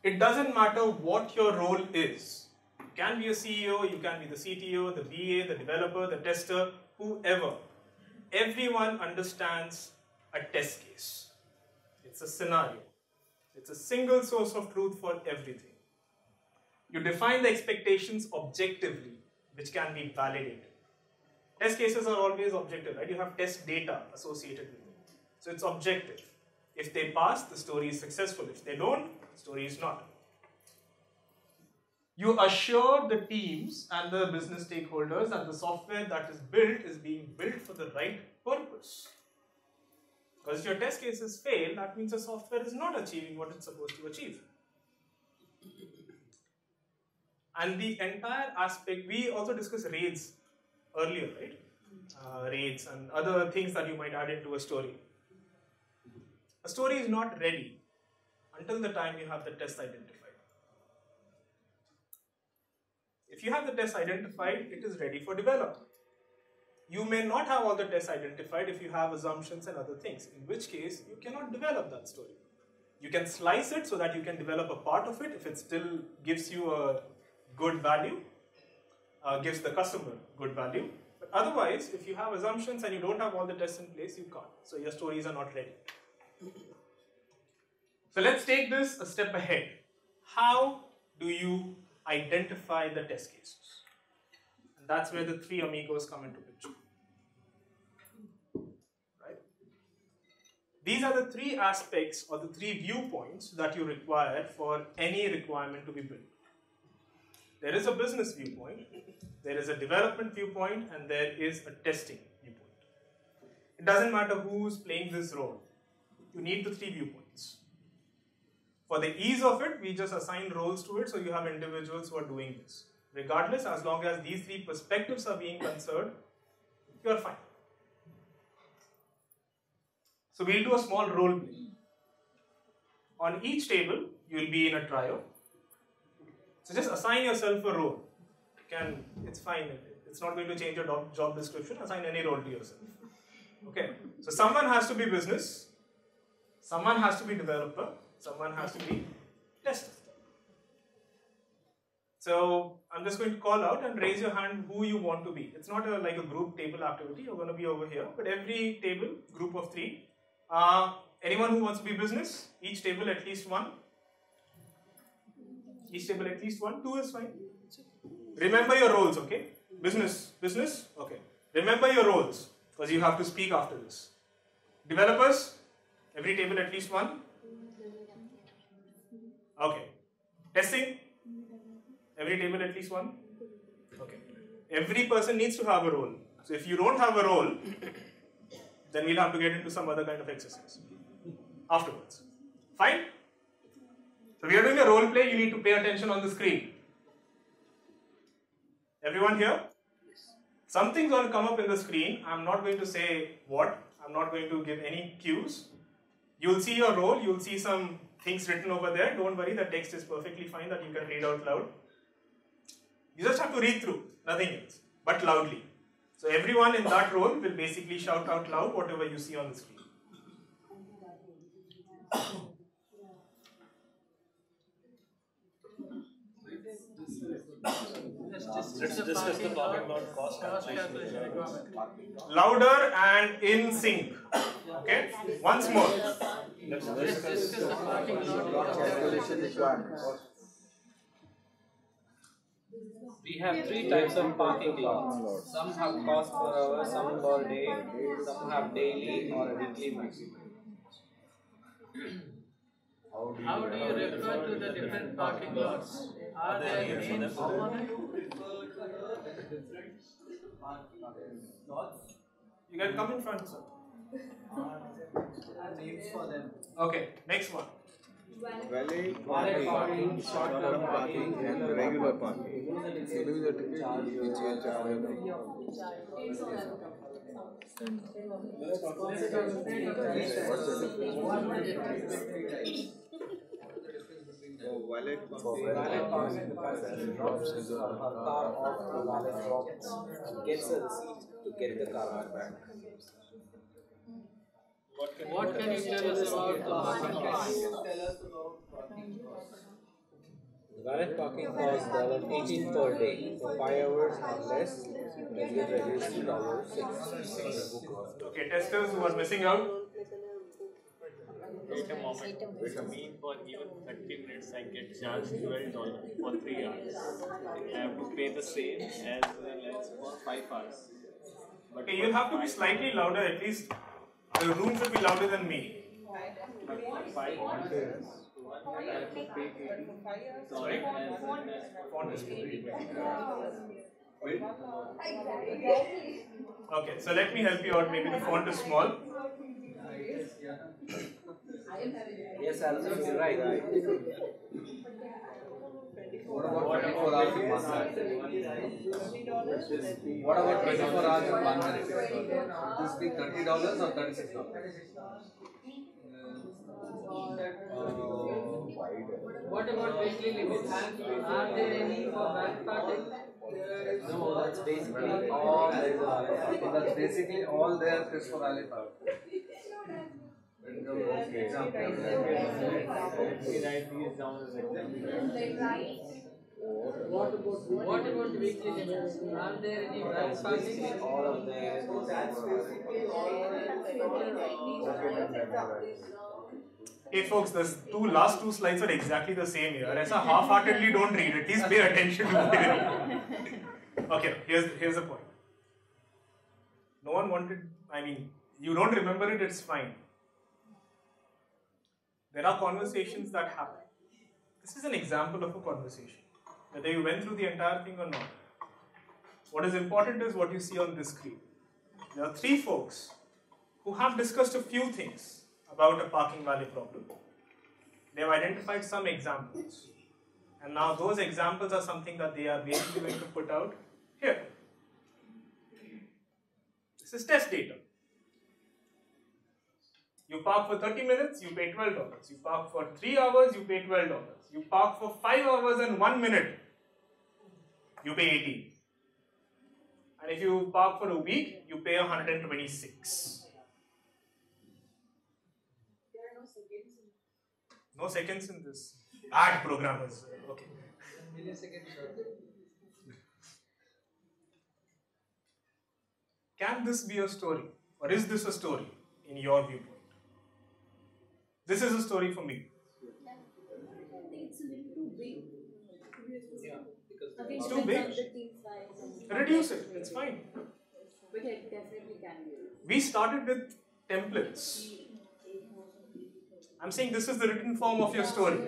It doesn't matter what your role is. You can be a CEO, you can be the CTO, the BA, the developer, the tester, whoever. Everyone understands a test case. It's a scenario. It's a single source of truth for everything. You define the expectations objectively, which can be validated. Test cases are always objective, right? You have test data associated with it. So it's objective. If they pass, the story is successful. If they don't, the story is not. You assure the teams and the business stakeholders that the software that is built is being built for the right purpose. Because if your test cases fail, that means the software is not achieving what it's supposed to achieve. And the entire aspect, we also discussed RAIDs earlier, right? RAIDs and other things that you might add into a story. A story is not ready until the time you have the test identified. If you have the test identified, it is ready for development. You may not have all the tests identified if you have assumptions and other things, in which case you cannot develop that story. You can slice it so that you can develop a part of it if it still gives you a good value, gives the customer good value. But otherwise, if you have assumptions and you don't have all the tests in place, you can't. So your stories are not ready. So let's take this a step ahead. How do you identify the test cases? And that's where the 3 amigos come into picture. Right? These are the 3 aspects or the 3 viewpoints that you require for any requirement to be built. There is a business viewpoint, there is a development viewpoint, and there is a testing viewpoint. It doesn't matter who's playing this role. You need the 3 viewpoints. For the ease of it, we just assign roles to it, so you have individuals who are doing this. Regardless, as long as these 3 perspectives are being considered, you are fine. So we'll do a small role play. On each table, you will be in a trio. So just assign yourself a role. You can, it's fine. It's not going to change your job description. Assign any role to yourself. Okay. So someone has to be business. Someone has to be developer. Someone has to be tester. So I'm just going to call out and raise your hand who you want to be. It's not like a group table activity. You're going to be over here. But every table, group of 3. Anyone who wants to be business, each table at least 1. Each table at least 1. 2 is fine. Remember your roles, okay? Business. Business? Okay. Remember your roles because you have to speak after this. Developers, every table at least 1. Okay. Testing? Every table at least 1? Okay. Every person needs to have a role. So if you don't have a role, then we'll have to get into some other kind of exercise afterwards. Fine? So we are doing a role play, you need to pay attention on the screen. Everyone here? Something's going to come up in the screen. I'm not going to say what. I'm not going to give any cues. You'll see your role, you'll see some things written over there. Don't worry, the text is perfectly fine that you can read out loud. You just have to read through, nothing else, but loudly. So everyone in that role will basically shout out loud whatever you see on the screen. Let's discuss the problem about cost calculation requirement. Louder and in sync. Okay? Once more. Let's discuss the problem about calculation requirements. We have three types of parking lots. Some have cost per hour, some per day, some have daily or weekly maximum. How do you refer to the different parking lots? Are there names for it? You can come in front, sir. Names for them. Okay, next one. Valet parking, short-term parking, and regular parking. Selling the ticket will change valet parking drops her car off the valet drop and gets a receipt to get the car back. What can you tell us about the valet parking costs $18 per day for 5 hours or less, and get reduced to $6. Okay, testers who are missing out. Wait a moment. Mean for even 30 minutes, I get charged $12 for 3 hours. I have to pay the same as well as for 5 hours. But okay, you'll have to be slightly louder, at least. The room should be louder than me. Okay, so let me help you out. Maybe the font is small. Yes, Alistair, you're right. What about 24 hours in 1 minute? Would this be $30 or $36? What about weekly limits? Are there any for bank parking? No, that's basically all there is. That's basically all there is for Valet parking. What about weekly limits? Are there any branch parking? All of them. So that's basically all. Hey folks, the last two slides are exactly the same here. As a half-heartedly don't read it. Please pay attention to what they read. Okay, here's the point. No one wanted. I mean, you don't remember it. It's fine. There are conversations that happen. This is an example of a conversation, whether you went through the entire thing or not. What is important is what you see on this screen. There are three folks who have discussed a few things about a parking valet problem. They have identified some examples. And now those examples are something that they are basically going to put out here. This is test data. You park for 30 minutes, you pay $12. You park for 3 hours, you pay $12. You park for 5 hours and 1 minute, you pay $18. And if you park for a week, you pay $126. There are no seconds in this. No seconds in this. Bad programmers. Okay. Can this be a story? Or is this a story in your viewpoint? This is a story for me. It's a little too big. Yeah, it's too big. Reduce it. It's fine. But it definitely can be. We started with templates. I'm saying this is the written form of your story.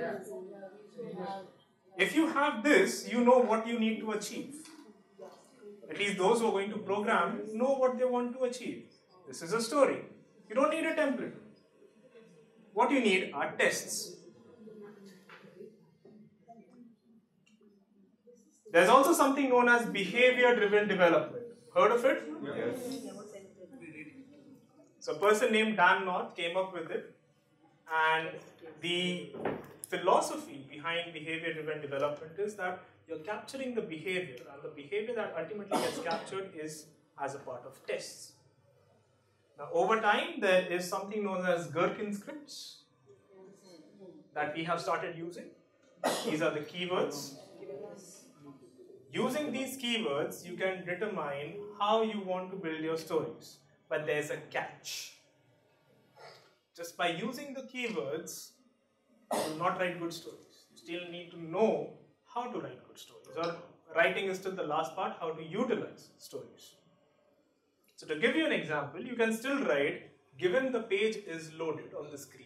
If you have this, you know what you need to achieve. At least those who are going to program know what they want to achieve. This is a story. You don't need a template. What you need are tests. There's also something known as behavior-driven development. Heard of it? Yes. So a person named Dan North came up with it. And the philosophy behind behavior-driven development is that you're capturing the behavior. And the behavior that ultimately gets captured is as a part of tests. Now, over time, there is something known as Gherkin scripts that we have started using. These are the keywords. Using these keywords, you can determine how you want to build your stories. But there's a catch. Just by using the keywords, you will not write good stories. You still need to know how to write good stories. Or writing is still the last part, how to utilize stories. So to give you an example, you can still write, given the page is loaded on the screen,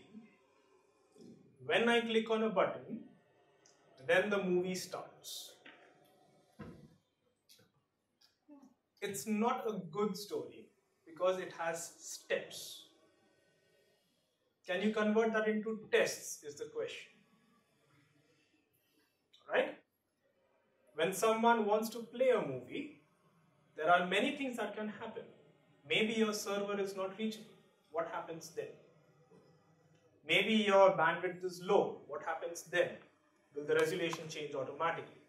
when I click on a button, then the movie starts. It's not a good story because it has steps. Can you convert that into tests is the question. Right? When someone wants to play a movie, there are many things that can happen. Maybe your server is not reachable. What happens then? Maybe your bandwidth is low. What happens then? Will the resolution change automatically?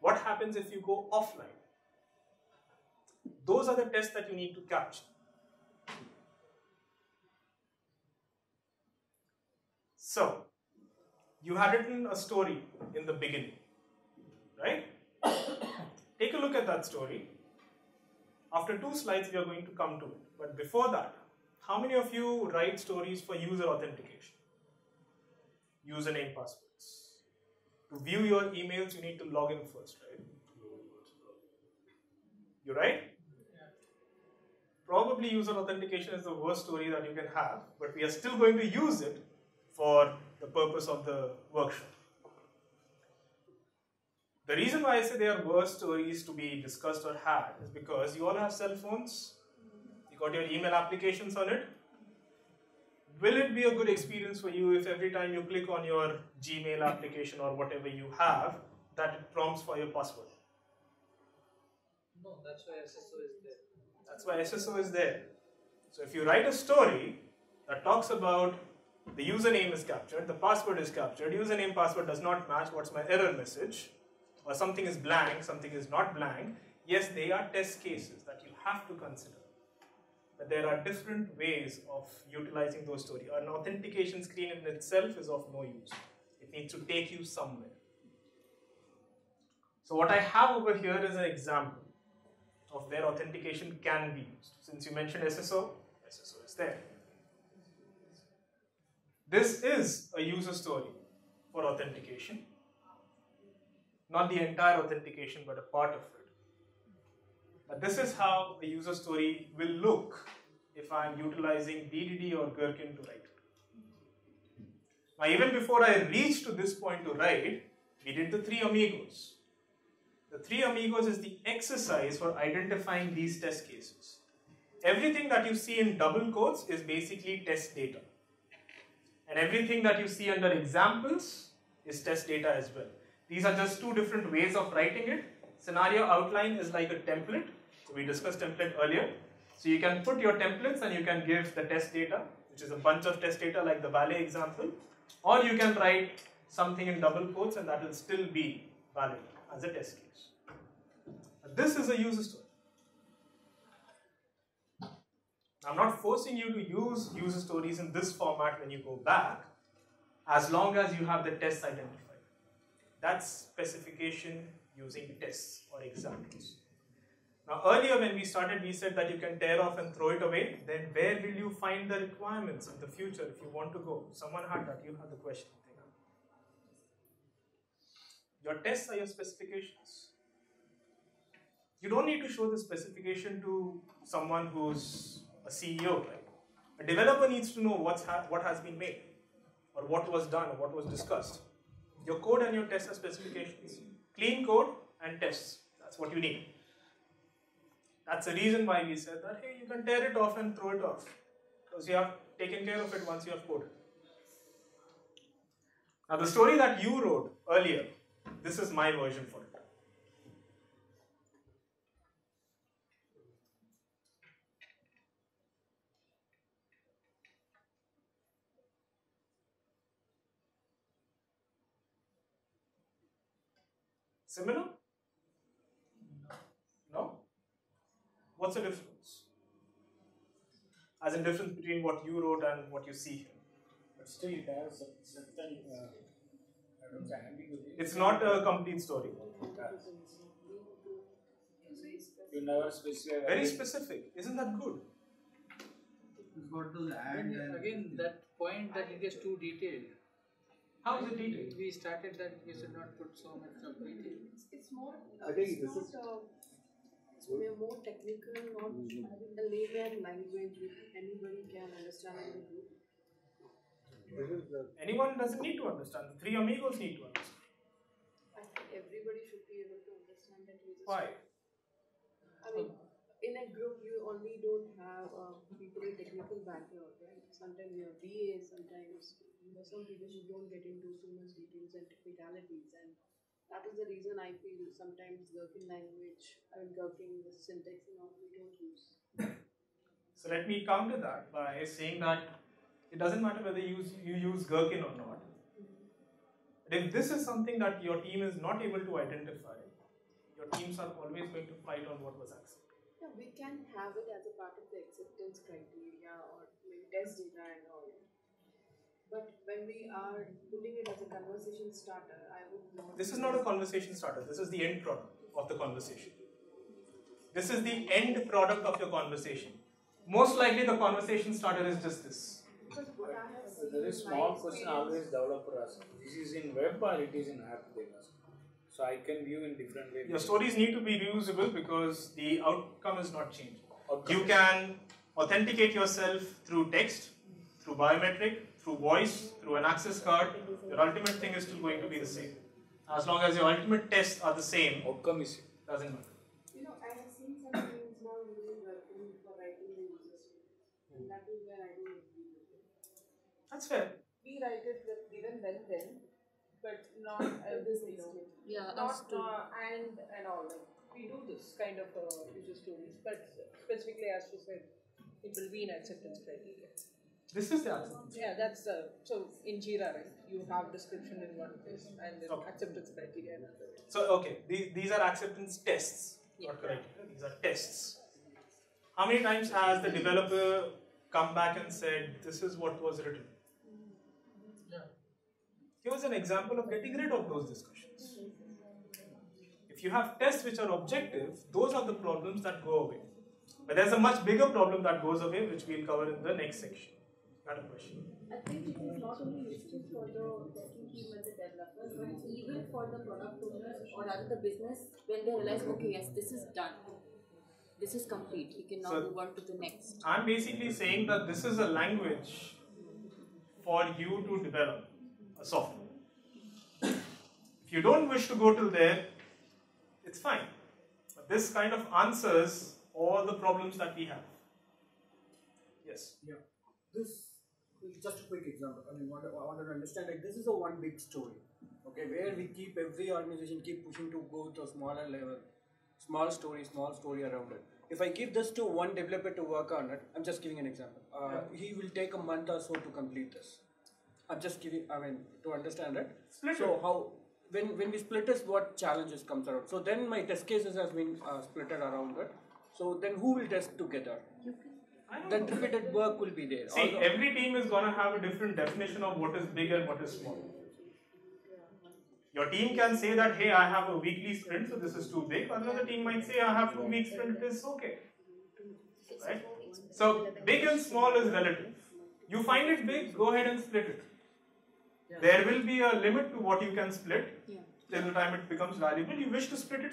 What happens if you go offline? Those are the tests that you need to capture. So, you had written a story in the beginning, right? Take a look at that story. After 2 slides, we are going to come to it. But before that, how many of you write stories for user authentication? Username, passwords. To view your emails, you need to log in first, right? You right? Yeah. Probably user authentication is the worst story that you can have, but we are still going to use it for the purpose of the workshop. The reason why I say they are worst stories to be discussed or had is because you all have cell phones, you got your email applications on it. Will it be a good experience for you if every time you click on your Gmail application or whatever you have, that it prompts for your password? No, that's why SSO is there. That's why SSO is there. So if you write a story that talks about the username is captured, the password is captured, username password does not match, what's my error message, or something is blank, something is not blank, yes, they are test cases that you have to consider. But there are different ways of utilizing those stories. An authentication screen in itself is of no use. It needs to take you somewhere. So what I have over here is an example of where authentication can be used. Since you mentioned SSO, SSO is there. This is a user story for authentication. Not the entire authentication, but a part of it. But this is how a user story will look if I am utilizing BDD or Gherkin to write. Now, even before I reached to this point to write, we did the 3 amigos. The 3 amigos is the exercise for identifying these test cases. Everything that you see in double quotes is basically test data. And everything that you see under examples is test data as well. These are just 2 different ways of writing it. Scenario outline is like a template. So we discussed template earlier. So you can put your templates and you can give the test data, which is a bunch of test data like the ballet example. Or you can write something in double quotes and that will still be valid as a test case. This is a user story. I'm not forcing you to use user stories in this format when you go back, as long as you have the tests identified. That's specification using tests or examples. Now earlier when we started, we said that you can tear off and throw it away. Then where will you find the requirements in the future if you want to go? Someone had that, you had the question. Your tests are your specifications. You don't need to show the specification to someone who's a CEO, right? A developer needs to know what has been made, or what was done, or what was discussed. Your code and your tests are specifications. Clean code and tests, that's what you need. That's the reason why we said that, hey, you can tear it off and throw it off, because you have taken care of it once you have coded. Now the story that you wrote earlier, this is my version for it. Similar? No? What's the difference? As in difference between what you wrote and what you see here. But still it has certain... It's not a complete story. You never specify. Very specific. Isn't that good? You've got to add. Again, that point that it gets too detailed. How is it detailed? We started that we should not put so much of detail. It's more. I think this is. We are more technical, not having the layman language which anybody can understand. Anyone doesn't need to understand. The 3 amigos need to understand. I think everybody should be able to understand that. Why? I mean, in a group, you only don't have people with technical background, right? Sometimes you have BA, sometimes some people who don't get into so much details and technicalities, and that is the reason I feel sometimes Gherkin language, I mean Gherkin, the syntax and all, we don't use. So let me counter that by saying that it doesn't matter whether you use Gherkin or not. But if this is something that your team is not able to identify, your teams are always going to fight on what was accepted. Yeah, we can have it as a part of the acceptance criteria or maybe test data and all. But when we are putting it as a conversation starter, I would not... This is not a conversation starter. This is the end product of the conversation. This is the end product of your conversation. Most likely the conversation starter is just this. There is small question always developer asks. This is in web or it is in app they ask. So I can view in different ways. Your stories need to be reusable because the outcome is not changed. You can authenticate yourself through text, through biometric, through voice, through an access card. Your ultimate thing is still going to be the same. As long as your ultimate tests are the same, outcome is it doesn't matter. You know, I have seen some things now using Gherkin for writing the user stories. And that is where I don't agree with it. That's fair. We write it with even then. But not this extent. Yeah, not and all that. We do this kind of user stories, but specifically as you said, it will be in acceptance criteria. This is the acceptance. Yeah, that's so in Jira, right? You have description in one place and then acceptance criteria in another. So okay, these are acceptance tests, not criteria. These are tests. How many times has the developer come back and said, "This is what was written"? Yeah. Here is an example of getting rid of those discussions. If you have tests which are objective, those are the problems that go away. But there's a much bigger problem that goes away, which we'll cover in the next section. Got a question? I think it is not only useful for the technical team and the developers, but even for the product owners or rather the business, when they realize, okay, yes, this is done. This is complete. We can now move on to the next. I'm basically saying that this is a language for you to develop. A software. If you don't wish to go till there, it's fine. But this kind of answers all the problems that we have. Yes? Yeah. This is just a quick example. I mean, what I wanted to understand, like, this is a one big story, okay, where we keep every organization keep pushing to go to a smaller level, small story around it. If I give this to one developer to work on it, I'm just giving an example. He will take a month or so to complete this. I'm just giving, I mean, to understand it. Split so it. How, when we split is what challenges comes around. So then my test cases has been splitted around it. So then who will test together? Then repeated work will be there. See, although every team is going to have a different definition of what is big and what is small. Your team can say that, hey, I have a weekly sprint, so this is too big. Another team might say, I have 2 week sprint, it is okay. Right? So big and small is relative. You find it big, go ahead and split it. Yeah. There will be a limit to what you can split till the time it becomes valuable. You wish to split it.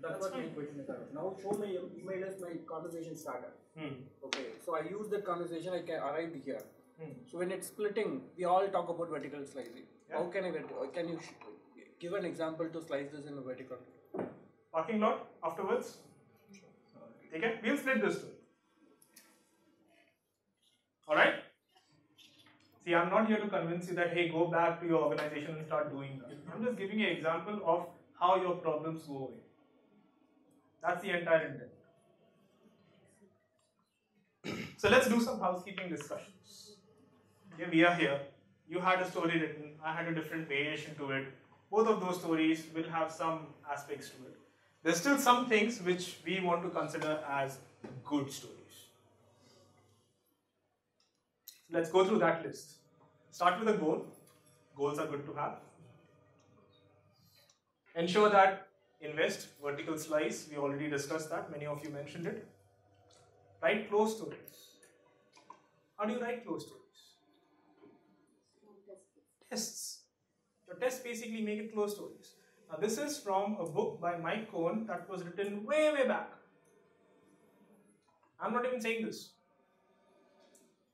That's what my question is about. Now show my email as my conversation starter. Okay, so I use the conversation, I can arrive here. So when it's splitting, we all talk about vertical slicing. Yeah. How can I, can you give an example to slice this in a vertical? Parking lot afterwards? Sure. Okay, we'll split this too. Alright? See, I'm not here to convince you that, hey, go back to your organization and start doing that. I'm just giving you an example of how your problems go away. That's the entire intent. So let's do some housekeeping discussions. Okay, we are here. You had a story written. I had a different variation to it. Both of those stories will have some aspects to it. There's still some things which we want to consider as good stories. Let's go through that list. Start with a goal. Goals are good to have. Ensure that INVEST, vertical slice, we already discussed that, many of you mentioned it. Write close stories. How do you write close stories? Tests. Your tests basically make it close stories. Now this is from a book by Mike Cohn that was written way, way back. I'm not even saying this.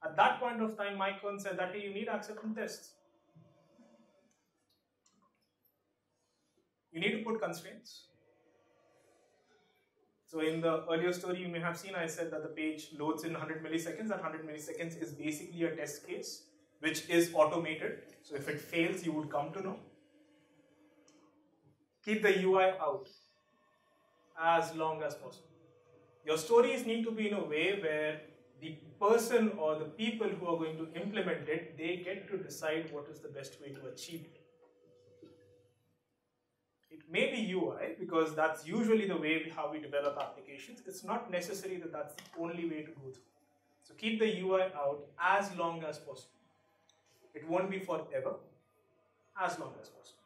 At that point of time, Mike Cohn said that hey, you need acceptance tests. You need to put constraints. So in the earlier story you may have seen, I said that the page loads in 100 milliseconds. That 100 milliseconds is basically a test case, which is automated. So if it fails, you would come to know. Keep the UI out as long as possible. Your stories need to be in a way where the person or the people who are going to implement it, they get to decide what is the best way to achieve it. It may be UI because that's usually the way how we develop applications. It's not necessary that that's the only way to go through. So keep the UI out as long as possible. It won't be forever, as long as possible.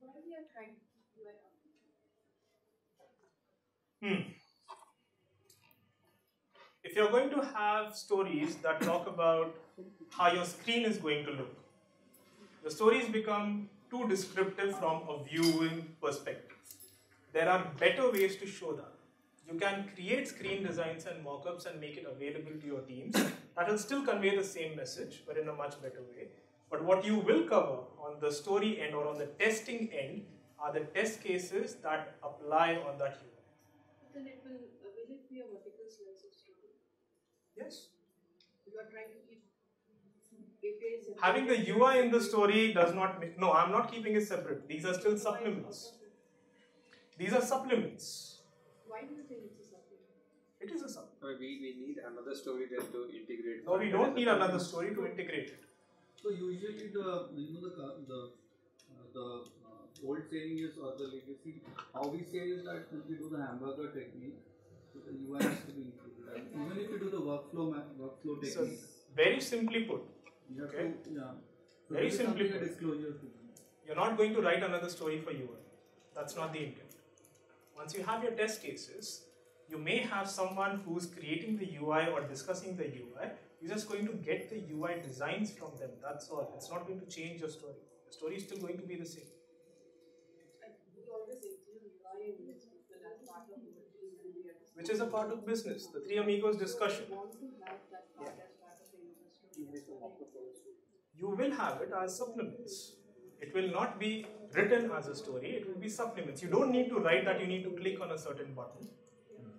Why we are trying UI out? If you're going to have stories that talk about how your screen is going to look, the stories become too descriptive from a viewing perspective. There are better ways to show that. You can create screen designs and mock-ups and make it available to your teams. That will still convey the same message, but in a much better way. But what you will cover on the story end or on the testing end are the test cases that apply on that unit. Then will it be a vertical slice of story? Yes. You are trying to keep having the UI in the story does not make, no, I'm not keeping it separate. These are still supplements. These are supplements. Why do you think it's a supplement? It is a supplement. I mean, we need another story then to integrate. No, we don't need another story to integrate it. So usually the old saying is, or the legacy, how we say is that if we do the hamburger technique, the UI has to be included. Even if you do the workflow technique. So very simply put, okay? Yeah. So very simply put, you're not going to write another story for UI. That's not the intent. Once you have your test cases, you may have someone who's creating the UI or discussing the UI. You're just going to get the UI designs from them. That's all. It's not going to change your story. The story is still going to be the same. We always include UI in this as part of the business. Which is a part of business. The 3 amigos discussion. You will have it as supplements. It will not be written as a story, it will be supplements. You don't need to write that you need to click on a certain button.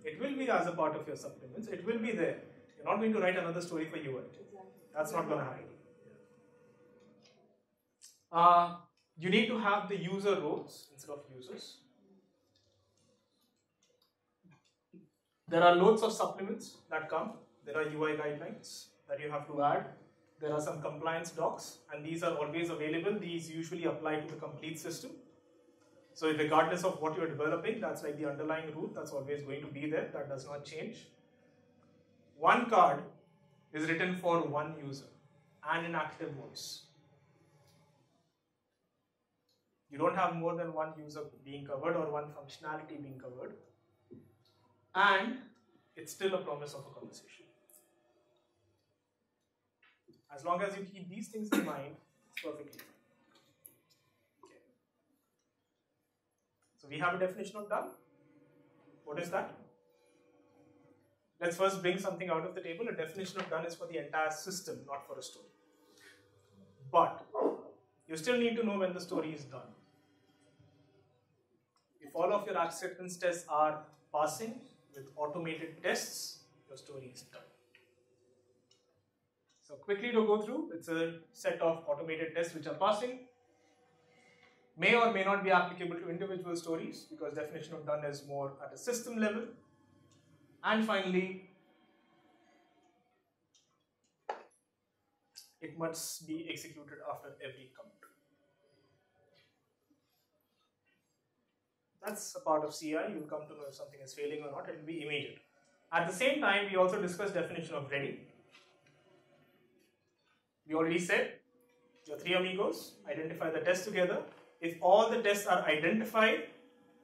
It will be as a part of your supplements, it will be there. You're not going to write another story for you. That's not going to happen. You need to have the user roles instead of users. There are loads of supplements that come. There are UI guidelines that you have to add. There are some compliance docs, and these are always available. These usually apply to the complete system. So regardless of what you're developing, that's like the underlying rule, that's always going to be there, that does not change. One card is written for one user and in active voice. You don't have more than one user being covered or one functionality being covered. And it's still a promise of a conversation. As long as you keep these things in mind, it's perfectly fine. Okay. So we have a definition of done. What is that? Let's first bring something out of the table. A definition of done is for the entire system, not for a story. But you still need to know when the story is done. If all of your acceptance tests are passing with automated tests, your story is done. So quickly to go through, it's a set of automated tests which are passing. May or may not be applicable to individual stories because definition of done is more at a system level. And finally, it must be executed after every count. That's a part of CI. You'll come to know if something is failing or not. It will be immediate. At the same time, we also discussed definition of ready. We already said your 3 amigos identify the test together. If all the tests are identified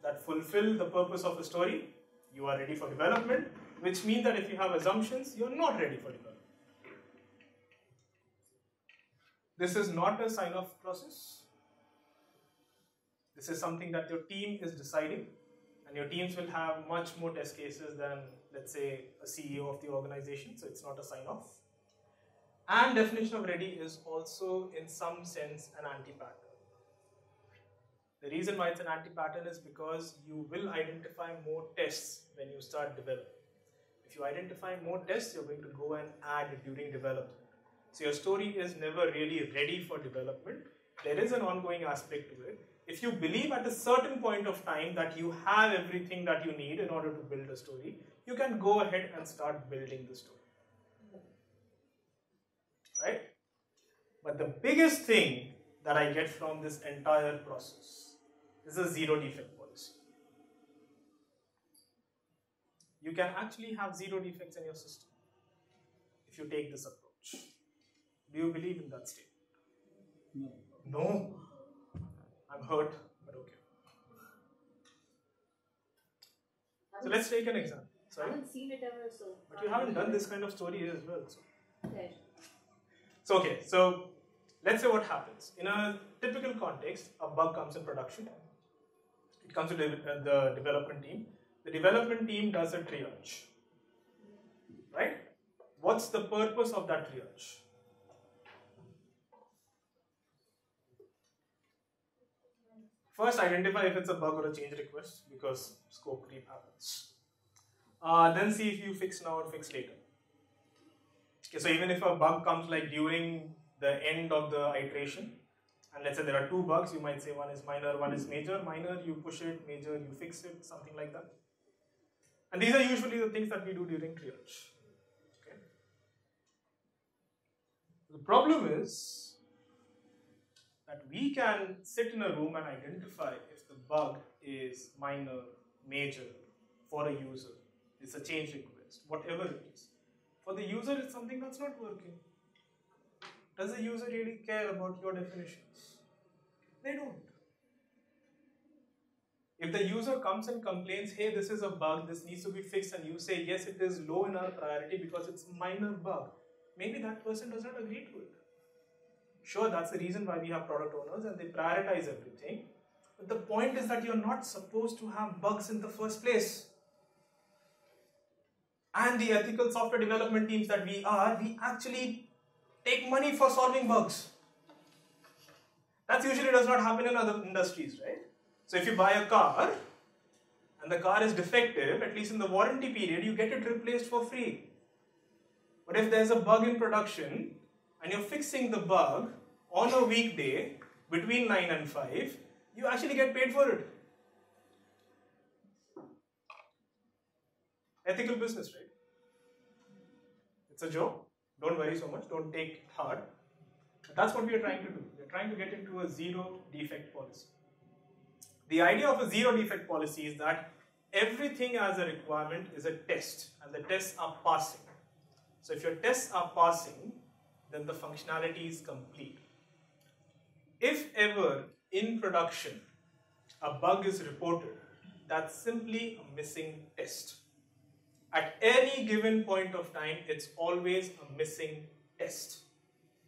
that fulfill the purpose of a story, you are ready for development, which means that if you have assumptions, you're not ready for development. This is not a sign-off process. This is something that your team is deciding, and your teams will have much more test cases than, let's say, a CEO of the organization, so it's not a sign-off. And definition of ready is also, in some sense, an anti-pattern. The reason why it's an anti-pattern is because you will identify more tests when you start developing. If you identify more tests, you're going to go and add during development. So your story is never really ready for development. There is an ongoing aspect to it. If you believe at a certain point of time that you have everything that you need in order to build a story, you can go ahead and start building the story. Right? But the biggest thing that I get from this entire process is a zero defect policy. You can actually have zero defects in your system if you take this approach. Do you believe in that statement? No. No. I'm hurt, but okay. So let's take an example. Sorry? I haven't seen it ever, so. But you haven't done this kind of story as well. So. Right. So okay, so let's say what happens. In a typical context, a bug comes in production. It comes to the development team. The development team does a triage, right? What's the purpose of that triage? First, identify if it's a bug or a change request, because scope creep happens. Then see if you fix now or fix later. Okay, so even if a bug comes like during the end of the iteration, and let's say there are two bugs, you might say one is minor, one is major. Minor, you push it, major, you fix it, something like that. And these are usually the things that we do during triage. Okay. The problem is that we can sit in a room and identify if the bug is minor, major for a user. It's a change request, whatever it is. For the user, it's something that's not working. Does the user really care about your definitions? They don't. If the user comes and complains, hey, this is a bug, this needs to be fixed, and you say, yes, it is low in our priority because it's a minor bug, maybe that person does not agree to it. Sure, that's the reason why we have product owners and they prioritize everything. But the point is that you're not supposed to have bugs in the first place. And the ethical software development teams that we are, we actually take money for solving bugs. That usually does not happen in other industries, right? So if you buy a car and the car is defective, at least in the warranty period, you get it replaced for free. But if there's a bug in production and you're fixing the bug on a weekday between 9 and 5, you actually get paid for it. Ethical business, right? It's a joke. Don't worry so much, don't take it hard. But that's what we are trying to do. We are trying to get into a zero defect policy. The idea of a zero defect policy is that everything as a requirement is a test, and the tests are passing. So if your tests are passing, then the functionality is complete. If ever in production a bug is reported, that's simply a missing test. At any given point of time, it's always a missing test.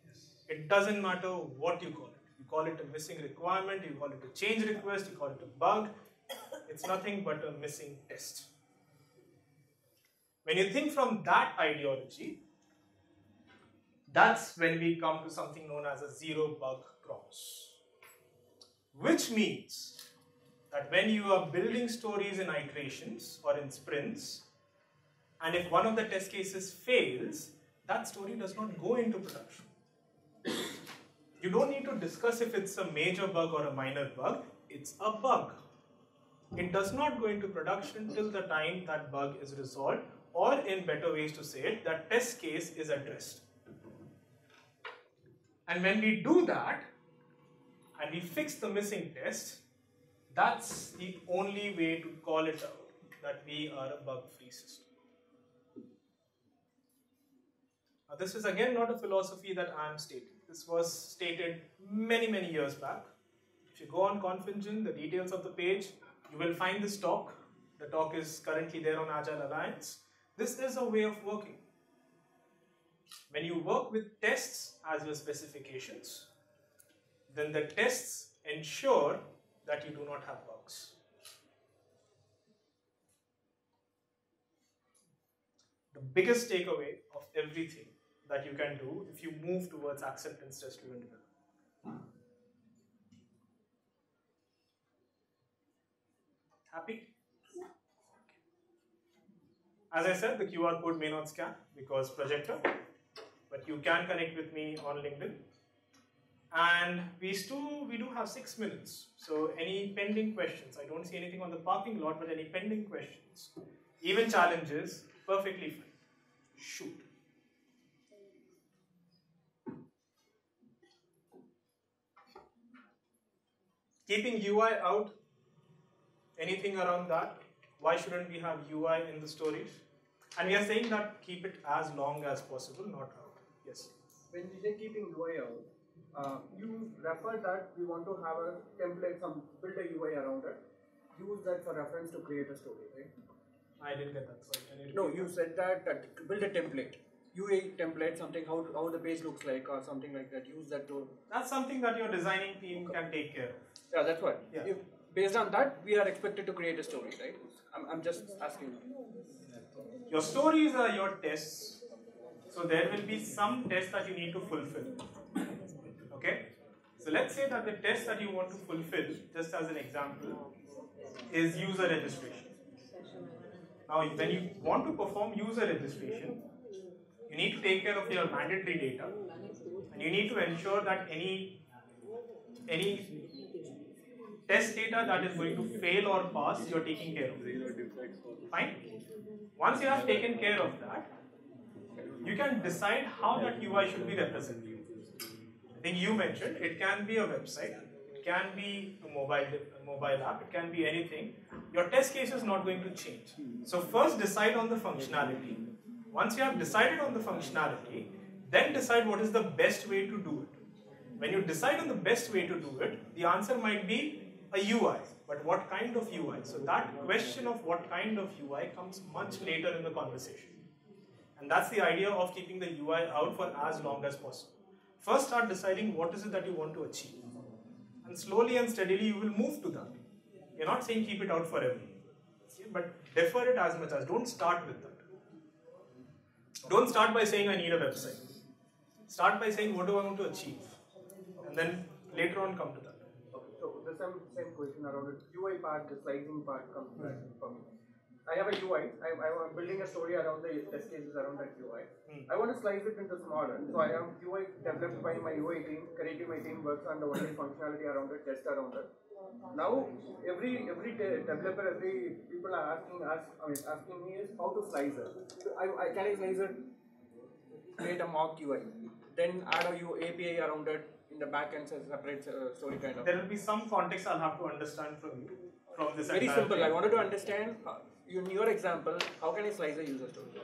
Yes. It doesn't matter what you call it. You call it a missing requirement, you call it a change request, you call it a bug. It's nothing but a missing test. When you think from that ideology, that's when we come to something known as a zero bug promise. Which means that when you are building stories in iterations or in sprints, and if one of the test cases fails, that story does not go into production. You don't need to discuss if it's a major bug or a minor bug. It's a bug. It does not go into production till the time that bug is resolved, or in better ways to say it, that test case is addressed. And when we do that, and we fix the missing test, that's the only way to call it out that we are a bug-free system. This is again not a philosophy that I am stating. This was stated many, many years back. If you go on ConfEngine, the details of the page, you will find this talk. The talk is currently there on Agile Alliance. This is a way of working. When you work with tests as your specifications, then the tests ensure that you do not have bugs. The biggest takeaway of everything that you can do if you move towards acceptance test-driven development. Happy? As I said, the QR code may not scan because projector, but you can connect with me on LinkedIn. And we do have 6 minutes. So any pending questions? I don't see anything on the parking lot, but any pending questions, even challenges, perfectly fine. Shoot. Keeping UI out, anything around that? Why shouldn't we have UI in the stories? And we are saying that keep it as long as possible, not out. Yes? When you say keeping UI out, you refer that we want to have a template, build a UI around it, use that for reference to create a story, right? I didn't get that. Sorry. No, you said that, build a template, UI template, something, how the page looks like or something like that, use that to... That's something that your designing team can take care of. Yeah, that's what. Yeah. If, based on that, we are expected to create a story, right? I'm just asking. Your stories are your tests, so there will be some tests that you need to fulfill. Okay, so let's say that the test that you want to fulfill, just as an example, is user registration. Now, when you want to perform user registration, you need to take care of your mandatory data, and you need to ensure that any test data that is going to fail or pass, you're taking care of it. Fine? Once you have taken care of that, you can decide how that UI should be represented. I think you mentioned it can be a website, it can be a mobile app, it can be anything. Your test case is not going to change. So first decide on the functionality. Once you have decided on the functionality, then decide what is the best way to do it. When you decide on the best way to do it, the answer might be a UI, but what kind of UI? So that question of what kind of UI comes much later in the conversation. And that's the idea of keeping the UI out for as long as possible. First start deciding what is it that you want to achieve. And slowly and steadily you will move to that. You're not saying keep it out forever. But defer it as much as. Don't start with that. Don't start by saying I need a website. Start by saying what do I want to achieve. And then later on come to that. Okay. So the same question around it. UI part, the slicing part comes back for me. I have a UI, I'm building a story around the test cases around that UI. I want to slice it into smaller, so I have UI developed by my UI team, currently my team works on the only functionality around it, test around it. Now, every developer, people are asking me is how to slice it. Can I slice it, create a mock UI, then add a API around it in the back end, so separate story kind of. There will be some context I'll have to understand from you. From this very simple thing. I wanted to understand in your example, how can I slice a user story?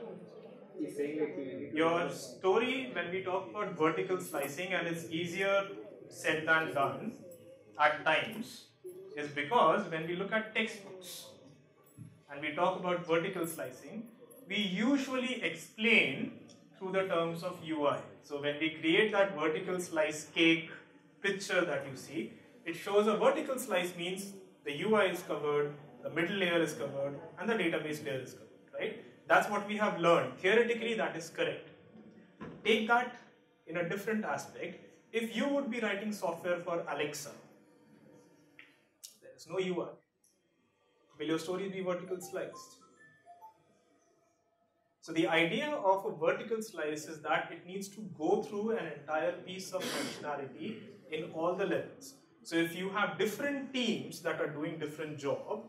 Your story, when we talk about vertical slicing, and it's easier said than done at times, is because when we look at textbooks and we talk about vertical slicing, we usually explain through the terms of UI. So when we create that vertical slice cake picture that you see, it shows a vertical slice means the UI is covered, the middle layer is covered, and the database layer is covered, right? That's what we have learned. Theoretically, that is correct. Take that in a different aspect. If you would be writing software for Alexa, there is no UI. Will your story be vertical sliced? So the idea of a vertical slice is that it needs to go through an entire piece of functionality in all the levels. So if you have different teams that are doing different job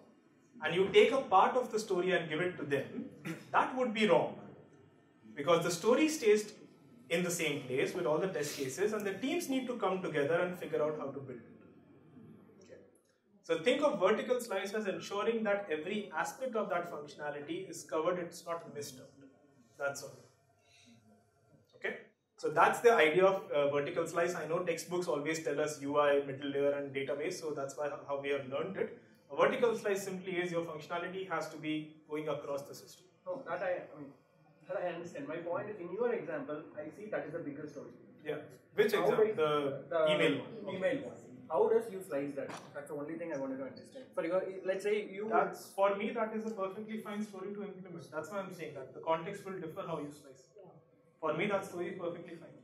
and you take a part of the story and give it to them, that would be wrong because the story stays in the same place with all the test cases and the teams need to come together and figure out how to build it. Okay. So think of vertical slice as ensuring that every aspect of that functionality is covered, it's not missed out. That's all. Okay. So that's the idea of vertical slice. I know textbooks always tell us UI, middle layer and database, so that's why how we have learned it. A vertical slice simply is your functionality has to be going across the system. No, that I understand. My point is, in your example, I see that is the bigger story. Yeah. Which example? The email one. Email one. How does you slice that? That's the only thing I wanted to understand. For your, let's say you... That's, for me, that is a perfectly fine story to implement. That's why I'm saying that. The context will differ how you slice. For me, that story is perfectly fine.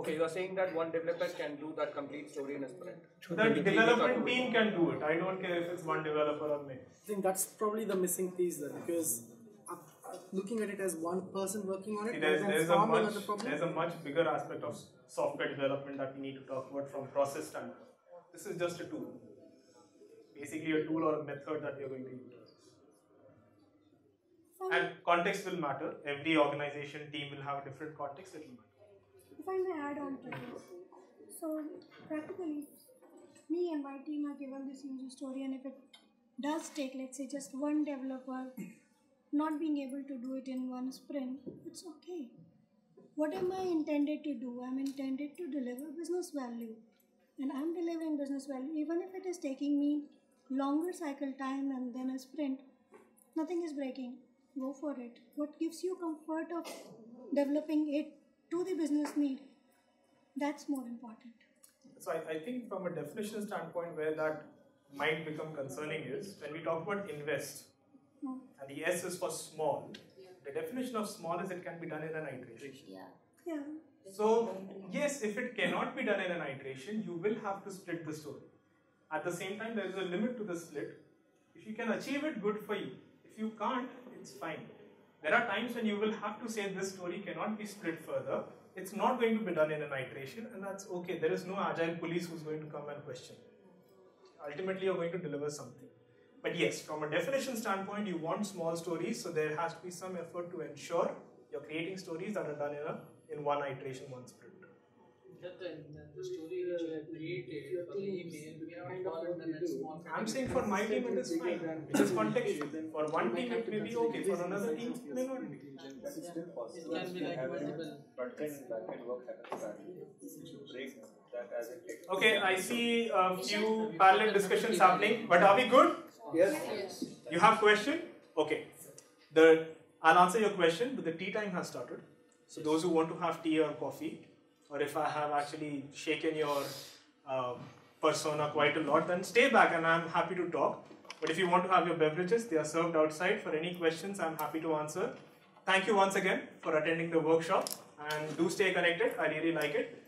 Okay, you are saying that one developer can do that complete story in a sprint. That development team can do it. I don't care if it's one developer or me. I think that's probably the missing piece there, because looking at it as one person working on it, there's a much bigger aspect of software development that we need to talk about from process standpoint. This is just a tool. Basically a tool or a method that we are going to use. And context will matter. Every organization, team will have a different context, it will matter. If I may add on to this, so practically, me and my team are given this user story, and if it does take, let's say, just one developer not being able to do it in one sprint, it's okay. What am I intended to do? I'm intended to deliver business value, and I'm delivering business value. Even if it is taking me longer cycle time and then a sprint, nothing is breaking. Go for it. What gives you comfort of developing it to the business need? That's more important. So I think from a definition standpoint, where that might become concerning is when we talk about invest, and the S is for small. Yeah. The definition of small is it can be done in an iteration. Yeah. Yeah. So yes, if it cannot be done in an iteration, you will have to split the story. At the same time, there is a limit to the split. If you can achieve it, good for you. If you can't, it's fine. There are times when you will have to say this story cannot be split further. It's not going to be done in an iteration, and that's okay. There is no agile police who's going to come and question. Ultimately, you're going to deliver something. But yes, from a definition standpoint, you want small stories, so there has to be some effort to ensure you're creating stories that are done in one iteration, one sprint. The story which you have created for the email cannot fall under that small category. I'm saying for my team it is fine, it is contextual. For one team it may be okay, for another team it may not be. That is still possible. It can be like multiple. But then backend work happens badly. Okay, I see a few parallel discussions happening, but are we good? Yes. You have question? Okay. I'll answer your question, but the tea time has started. So those who want to have tea or coffee, or if I have actually shaken your persona quite a lot, then stay back and I'm happy to talk. But if you want to have your beverages, they are served outside. For any questions, I'm happy to answer. Thank you once again for attending the workshop, and do stay connected. I really like it.